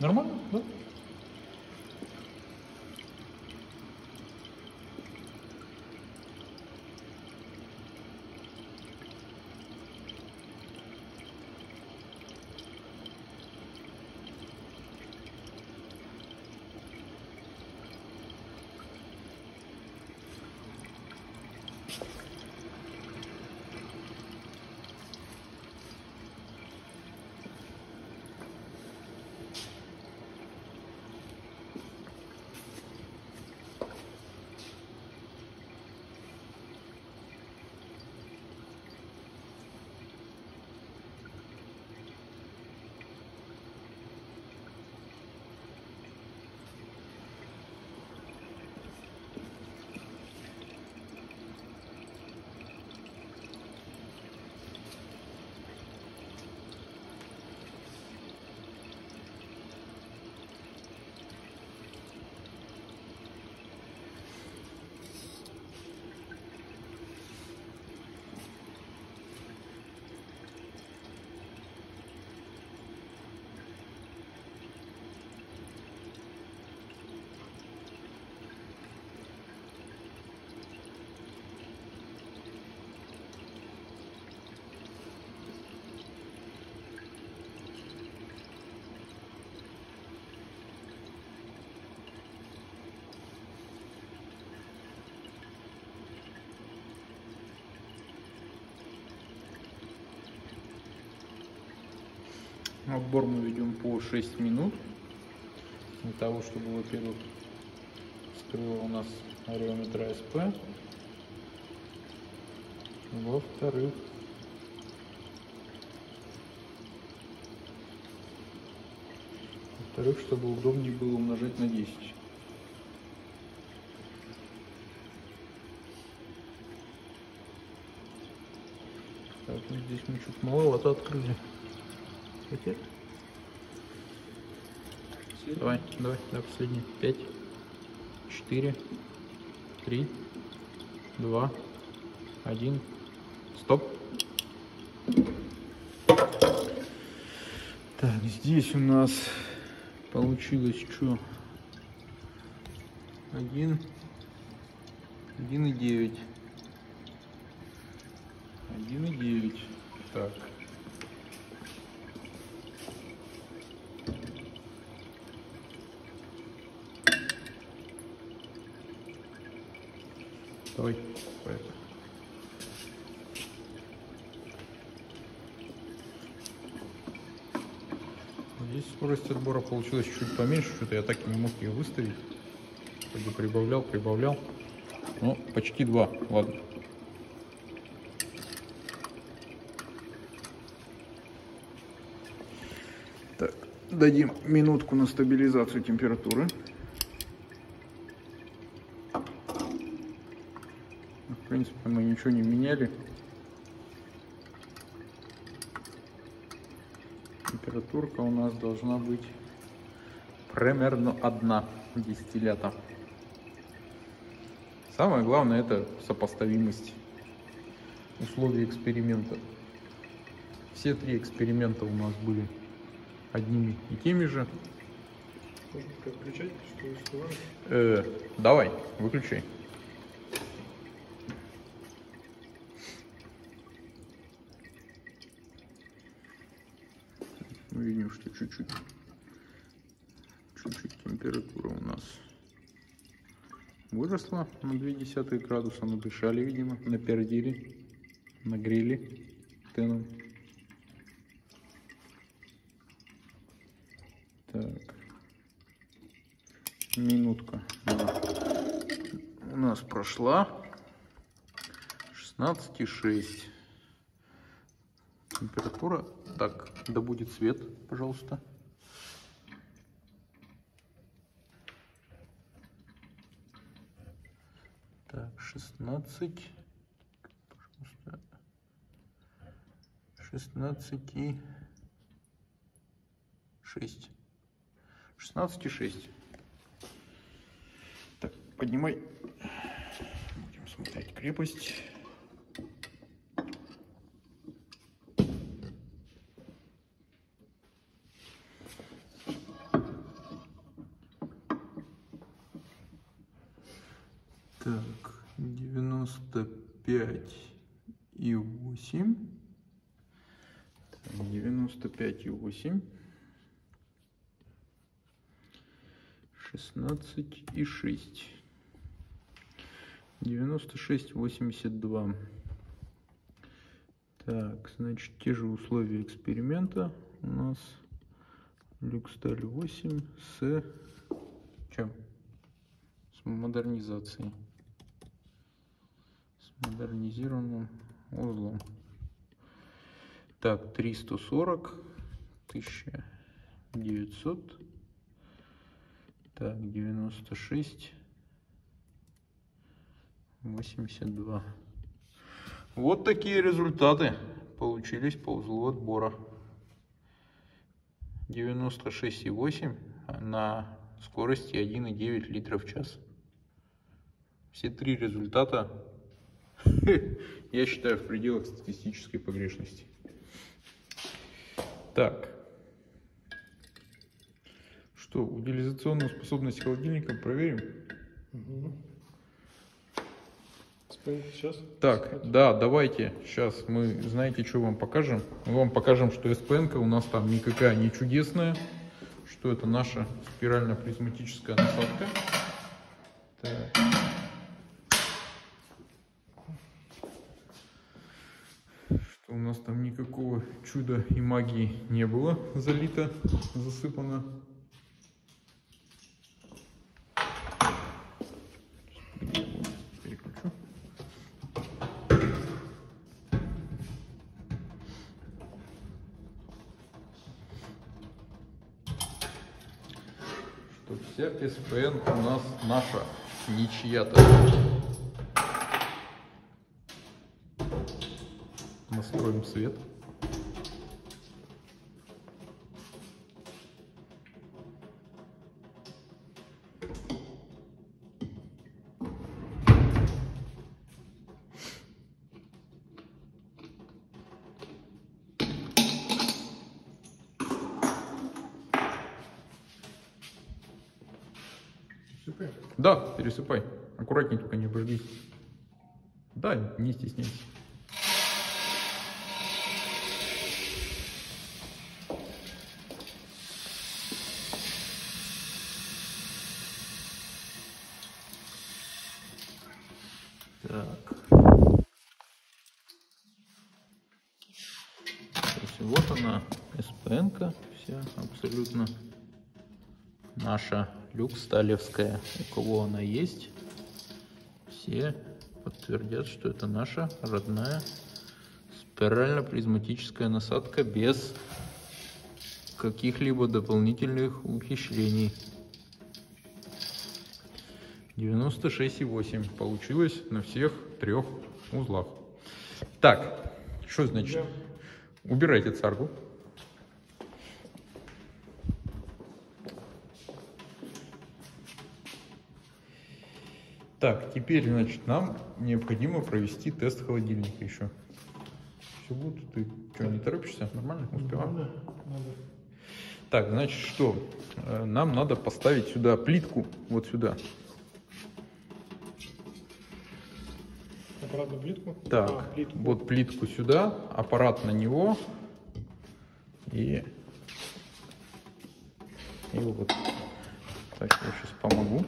Нормально, да? Отбор мы ведем по 6 минут, для того, чтобы, во-первых, скрыла у нас ареометра СП, во-вторых, чтобы удобнее было умножать на 10. Так, ну, здесь мы чуть маловато открыли. Пять. Давай, последний. 5, 4, 3, 2, один, стоп. Так, здесь у нас получилось что? 1, 1,9. 1,9. Так. Давай. Здесь скорость отбора получилась чуть поменьше, что-то я так и не мог ее выставить. Вроде прибавлял, прибавлял. Ну, почти 2, ладно. Так, дадим минутку на стабилизацию температуры. В принципе, мы ничего не меняли. Температурка у нас должна быть примерно 1 дистиллята. Самое главное — это сопоставимость условий эксперимента. Все 3 эксперимента у нас были одними и теми же. Можно включать, что давай, выключай. Мы видим, что чуть-чуть температура у нас выросла на 0,2 градуса. Надышали, видимо, напердили, нагрели теном. Так, минутка у нас прошла. 16,6. Температура. Так, да будет свет, пожалуйста. Так, 16. Пожалуйста. 16,6. 16,6. Так, поднимай. Будем смотреть крепость. Так, 95,8. 95,8. 16,6. 96,82. Так, значит, те же условия эксперимента у нас. Люксталь 8 с чем? С модернизацией. С модернизированным узлом. Так, 340, 1900. Так, 96,82. Вот такие результаты получились по узлу отбора. 96,8 на скорости 1,9 литров в час. Все 3 результата, я считаю, в пределах статистической погрешности. Так. Что, утилизационную способность холодильника проверим? Угу. Сейчас? Так, сейчас. Да, давайте сейчас мы, знаете, что вам покажем? Мы вам покажем, что СПН-ка у нас там никакая не чудесная, что это наша спирально-призматическая насадка. Так. Что у нас там никакого чуда и магии не было залито, засыпано. Вся СПН у нас наша, ничья-то. Настроим свет. Пересыпаем? Да, пересыпай. Аккуратненько, только не обожги. Да, не стесняйся. Так. Вот она, СПН-ка вся абсолютно наша люксталевская. У кого она есть, все подтвердят, что это наша родная спирально-призматическая насадка без каких-либо дополнительных ухищрений. 96,8 получилось на всех трех узлах. Так, что значит? Да. Убирайте царгу. Так, теперь, значит, нам необходимо провести тест холодильника еще. Все будет. Ты что, не торопишься? Нормально? Успеваем? Надо. Так, значит, что? Нам надо поставить сюда плитку, вот сюда. Аппаратную плитку? Так, а, плитку. Вот плитку сюда, аппарат на него и вот. Так, я сейчас помогу.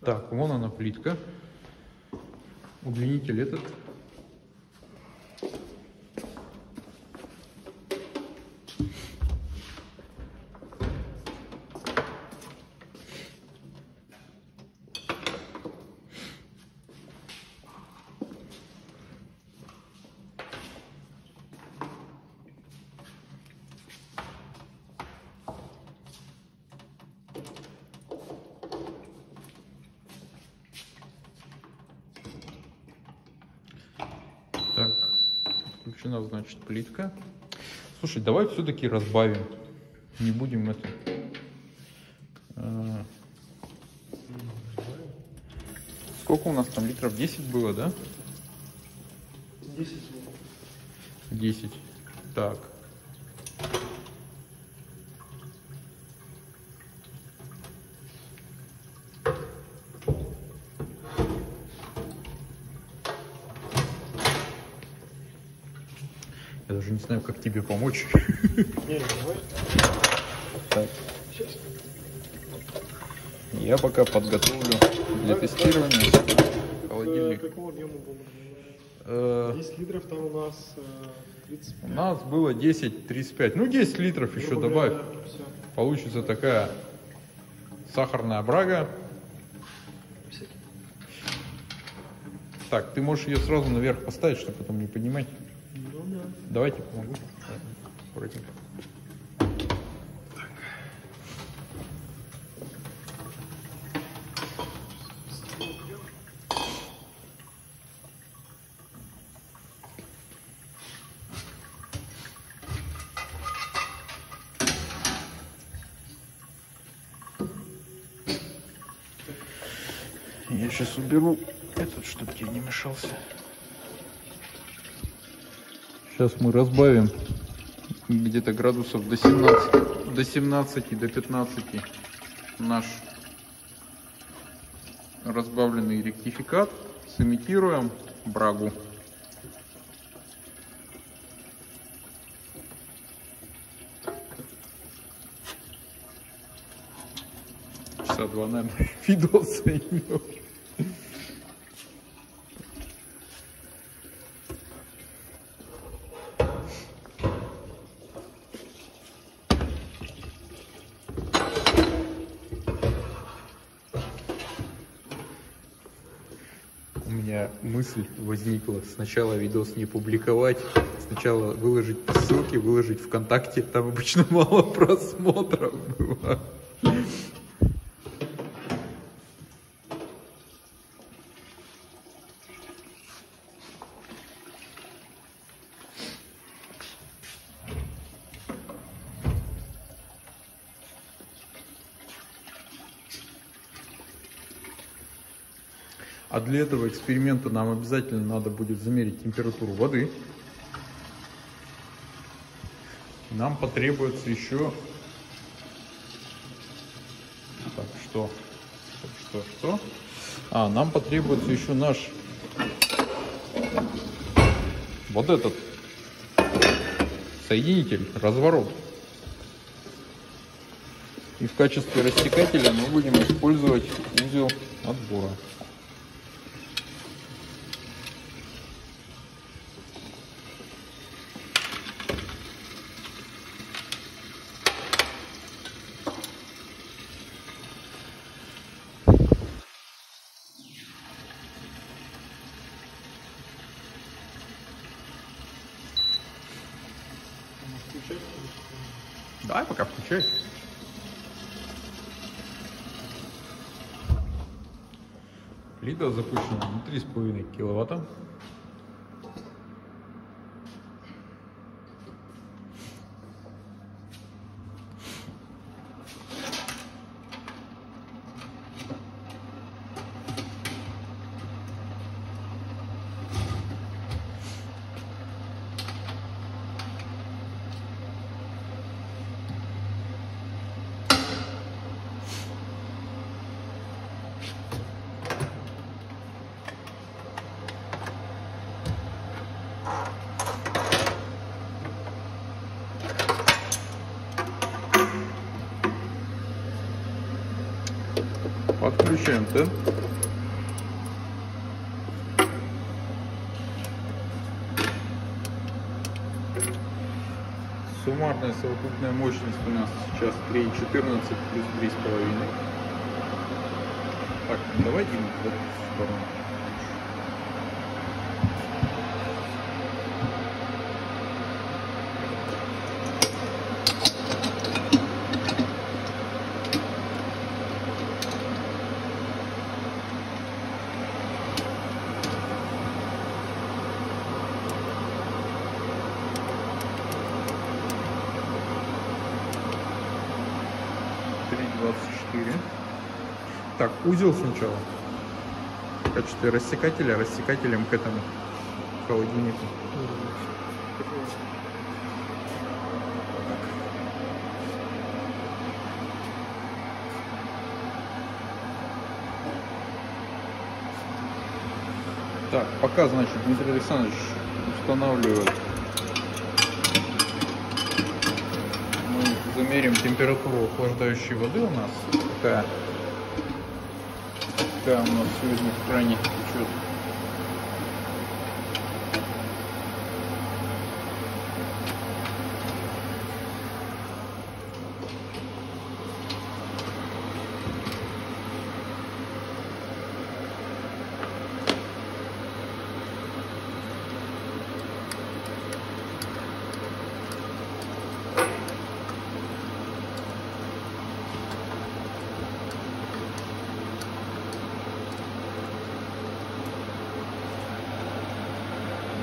Так, вон она плитка. Удлинитель этот. Так, включена, значит, плитка. Слушай, давай все-таки разбавим. Не будем это... Сколько у нас там литров? 10 было, да? 10. 10. Так. Я даже не знаю, как тебе помочь. Так. Я пока подготовлю для тестирования холодильник. Какого объема было? 10 литров там у нас 35. У нас было 10, 35. Ну 10 литров еще добавь. Получится такая сахарная брага. Так, ты можешь ее сразу наверх поставить, чтобы потом не поднимать. Давайте помогу. Аккуратненько. Я сейчас уберу этот, чтобы тебе не мешался. Сейчас мы разбавим где-то градусов до 17, до 17, до 15 наш разбавленный ректификат, сымитируем брагу. Часа два, наверное, видос займем. Мысль возникла сначала видос не публиковать, сначала выложить по ссылке, выложить ВКонтакте, там обычно мало просмотров было. А для этого эксперимента нам обязательно надо будет замерить температуру воды. Нам потребуется еще... Так, что? А, нам потребуется еще наш... Вот этот соединитель, разворот. И в качестве растекателя мы будем использовать узел отбора. Давай пока включай. Лида запущена на 3,5 киловатта. Подключаем ТЭН. Суммарная совокупная мощность у нас сейчас 3,14 плюс 3,5. Так, давайте вот в сторону. Так, узел сначала в качестве рассекателя, рассекателем к этому холодильнику. Так, пока, значит, Дмитрий Александрович устанавливает. Мы замерим температуру охлаждающей воды у нас. Какая у нас сегодня в кране течет.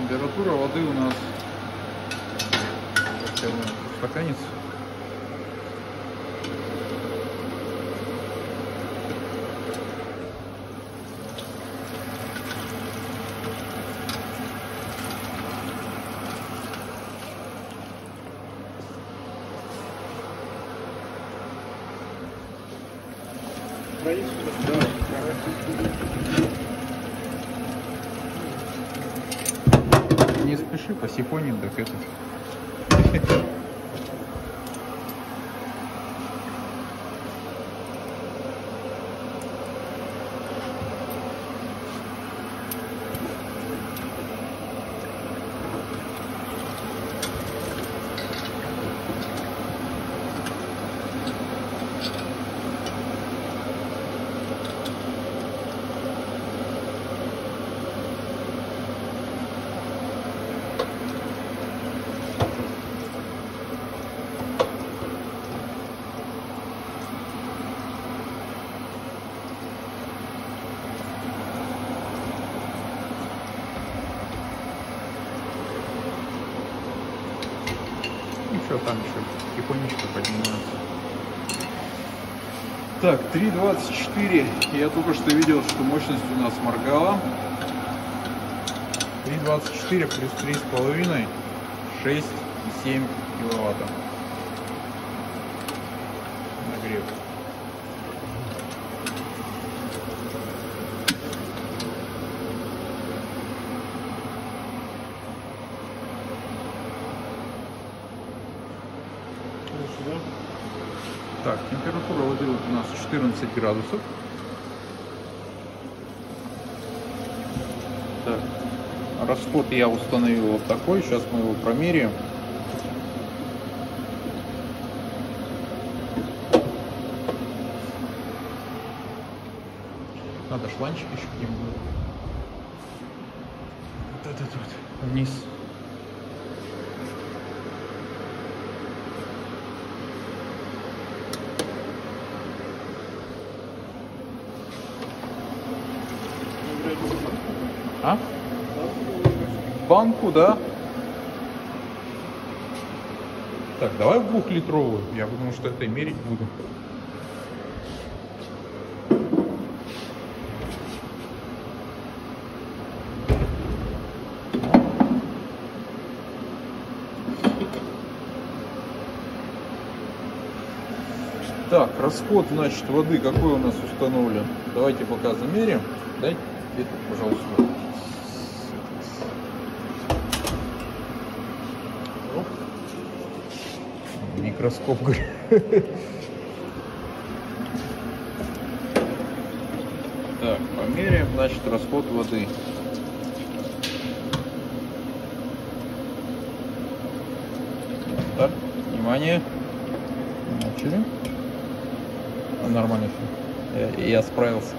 Температура воды у нас стаканец. Не спеши, посихоним, так это. Там еще тихонечко поднимается. Так, 3.24. Я только что видел, что мощность у нас моргала. 3.24 плюс 3,5, 6,7 киловатта. Нагрев. Так, температура воды у нас 14 градусов. Так, расход я установил вот такой. Сейчас мы его промеряем. Надо шланчик еще где-нибудь. Вот это вот. Вниз. А? Банку, да? Так, давай в 2-литровую. Я думаю, что это мерить буду. Так, расход, значит, воды какой у нас установлен? Давайте пока замерим. Дайте, пожалуйста. Микроскоп. Так, померяем, значит, расход воды. Так, внимание. Начали. Нормально все. Я справился.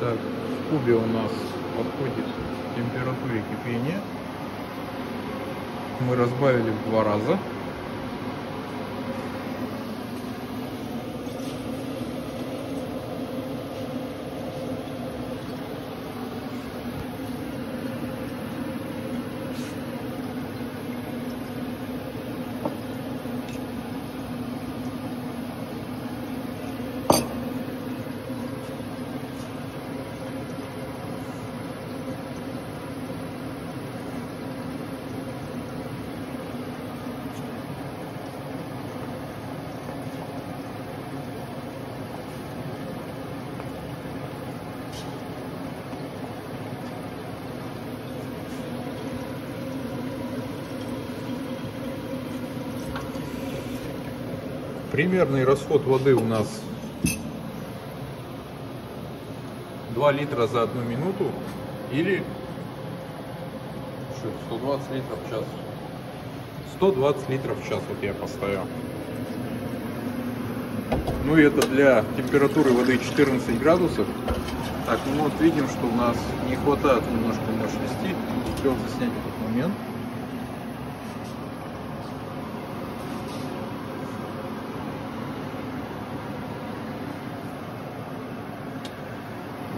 Так, в кубе у нас подходит к температуре кипения. Мы разбавили в 2 раза. Примерный расход воды у нас 2 литра за 1 минуту или 120 литров в час. 120 литров в час вот я поставил. Ну и это для температуры воды 14 градусов. Так, ну вот видим, что у нас не хватает немножко мощности. Успел заснять этот момент.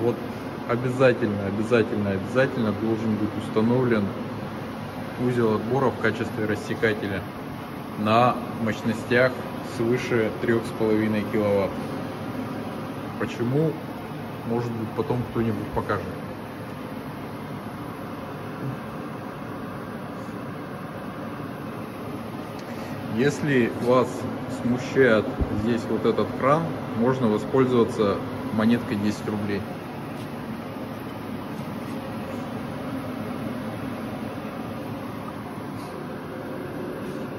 Вот обязательно должен быть установлен узел отбора в качестве рассекателя на мощностях свыше 3,5 киловатт. Почему? Может быть, потом кто-нибудь покажет. Если вас смущает здесь вот этот кран, можно воспользоваться монеткой 10 рублей.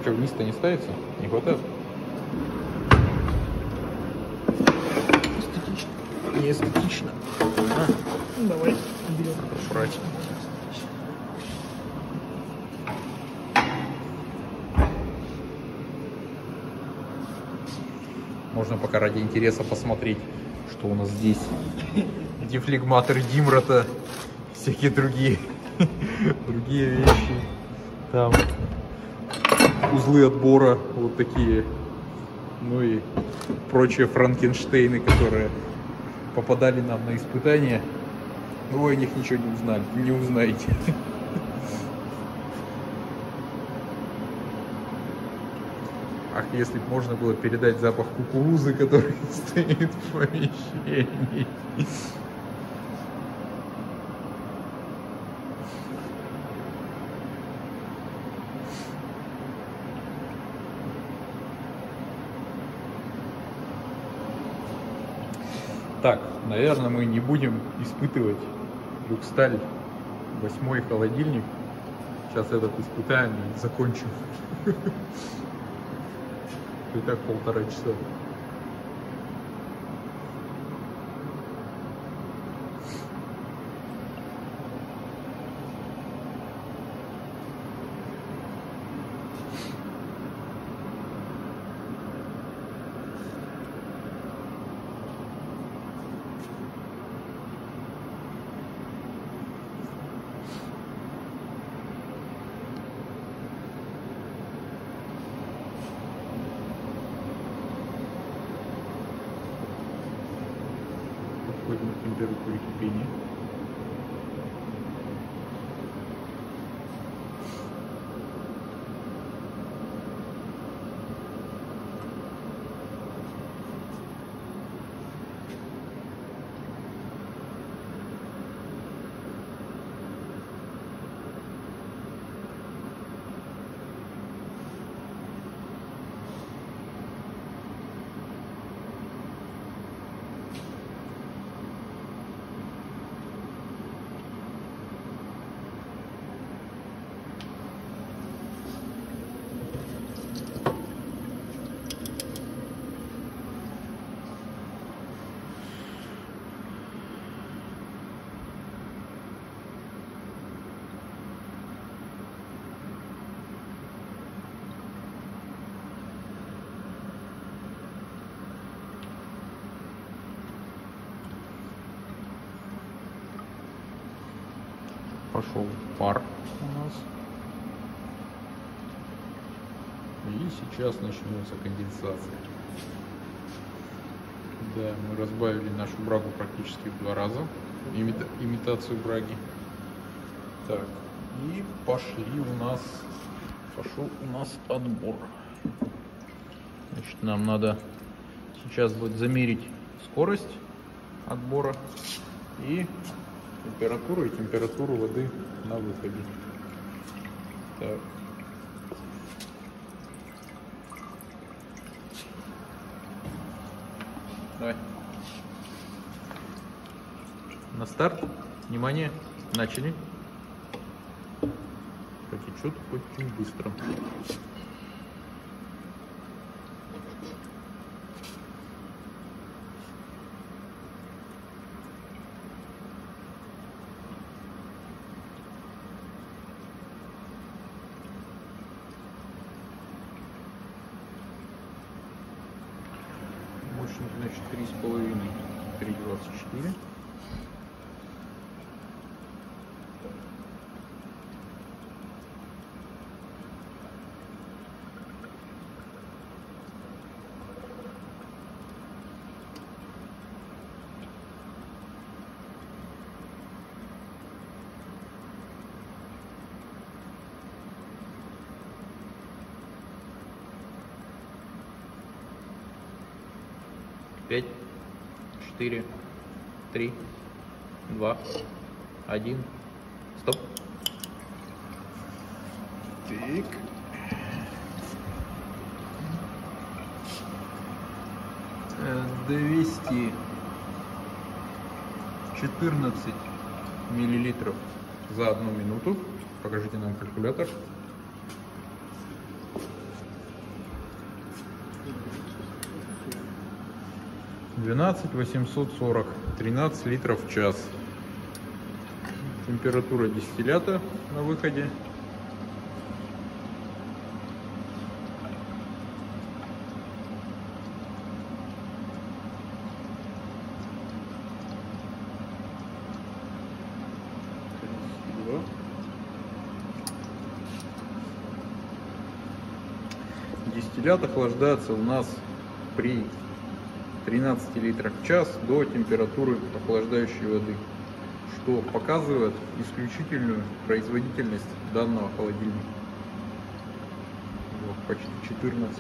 Что, вниз-то не ставится? Не хватает? Эстетично. Не эстетично. А? Давай берем. Прачь. Можно пока ради интереса посмотреть, что у нас здесь. Дефлегматор Димрота. Всякие другие вещи. Там узлы отбора вот такие, ну и прочие франкенштейны, которые попадали нам на испытания. Но вы о них ничего не узнаете. Ах, если бы можно было передать запах кукурузы, который стоит в помещении. Так, наверное, мы не будем испытывать Люксталь 8 холодильник. Сейчас этот испытаем и закончим. И так полтора часа. Температуру кипения. Пошел пар у нас. И сейчас начнется конденсация. Да, мы разбавили нашу брагу практически в 2 раза. Имитацию браги. Так, и пошел у нас отбор. Значит, нам надо сейчас будет замерить скорость отбора и температуру воды на выходе. Так. Давай. На старт. Внимание. Начали. Потечет очень быстро. Значит, 3,5, 3,24. Пять, 4, 3, 2, 1, стоп. Так. Довести 14 миллилитров за 1 минуту. Покажите нам калькулятор. (12 840), 13 литров в час. Температура дистиллята на выходе. Дистиллят охлаждается у нас при 13 литров в час до температуры охлаждающей воды, что показывает исключительную производительность данного холодильника. Вот, почти 14.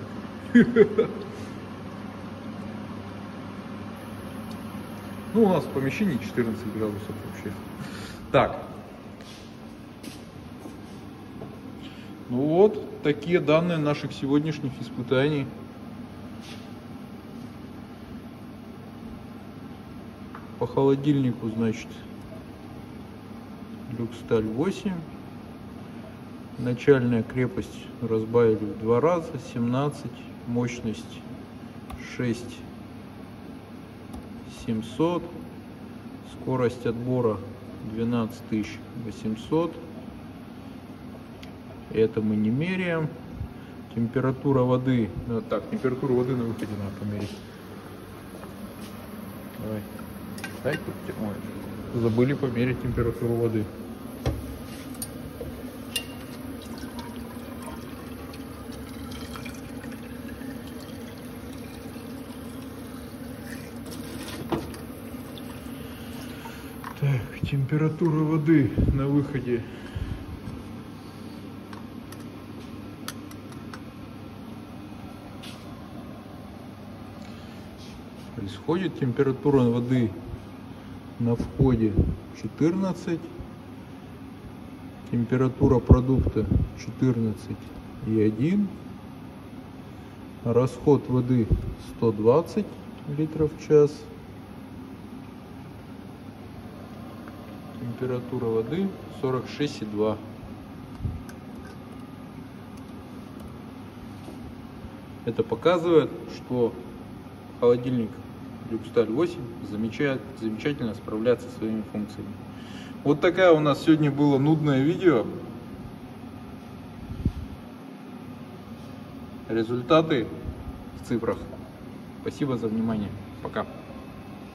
Ну, у нас в помещении 14 градусов вообще. Так. Ну вот, такие данные наших сегодняшних испытаний. По холодильнику, значит, Люксталь 8. Начальная крепость разбавили в 2 раза, 17. Мощность 6700. Скорость отбора 12800. Это мы не меряем. Температура воды. Так, температуру воды на выходе надо померить. Давай. Ой, забыли померить температуру воды. Так, температура воды на выходе 14. Температура воды на входе 14, температура продукта 14,1, расход воды 120 литров в час, температура воды 46,2. Это показывает, что холодильник Люксталь 8 замечательно справляется со своими функциями. Вот такая у нас сегодня было нудное видео. Результаты в цифрах. Спасибо за внимание. Пока.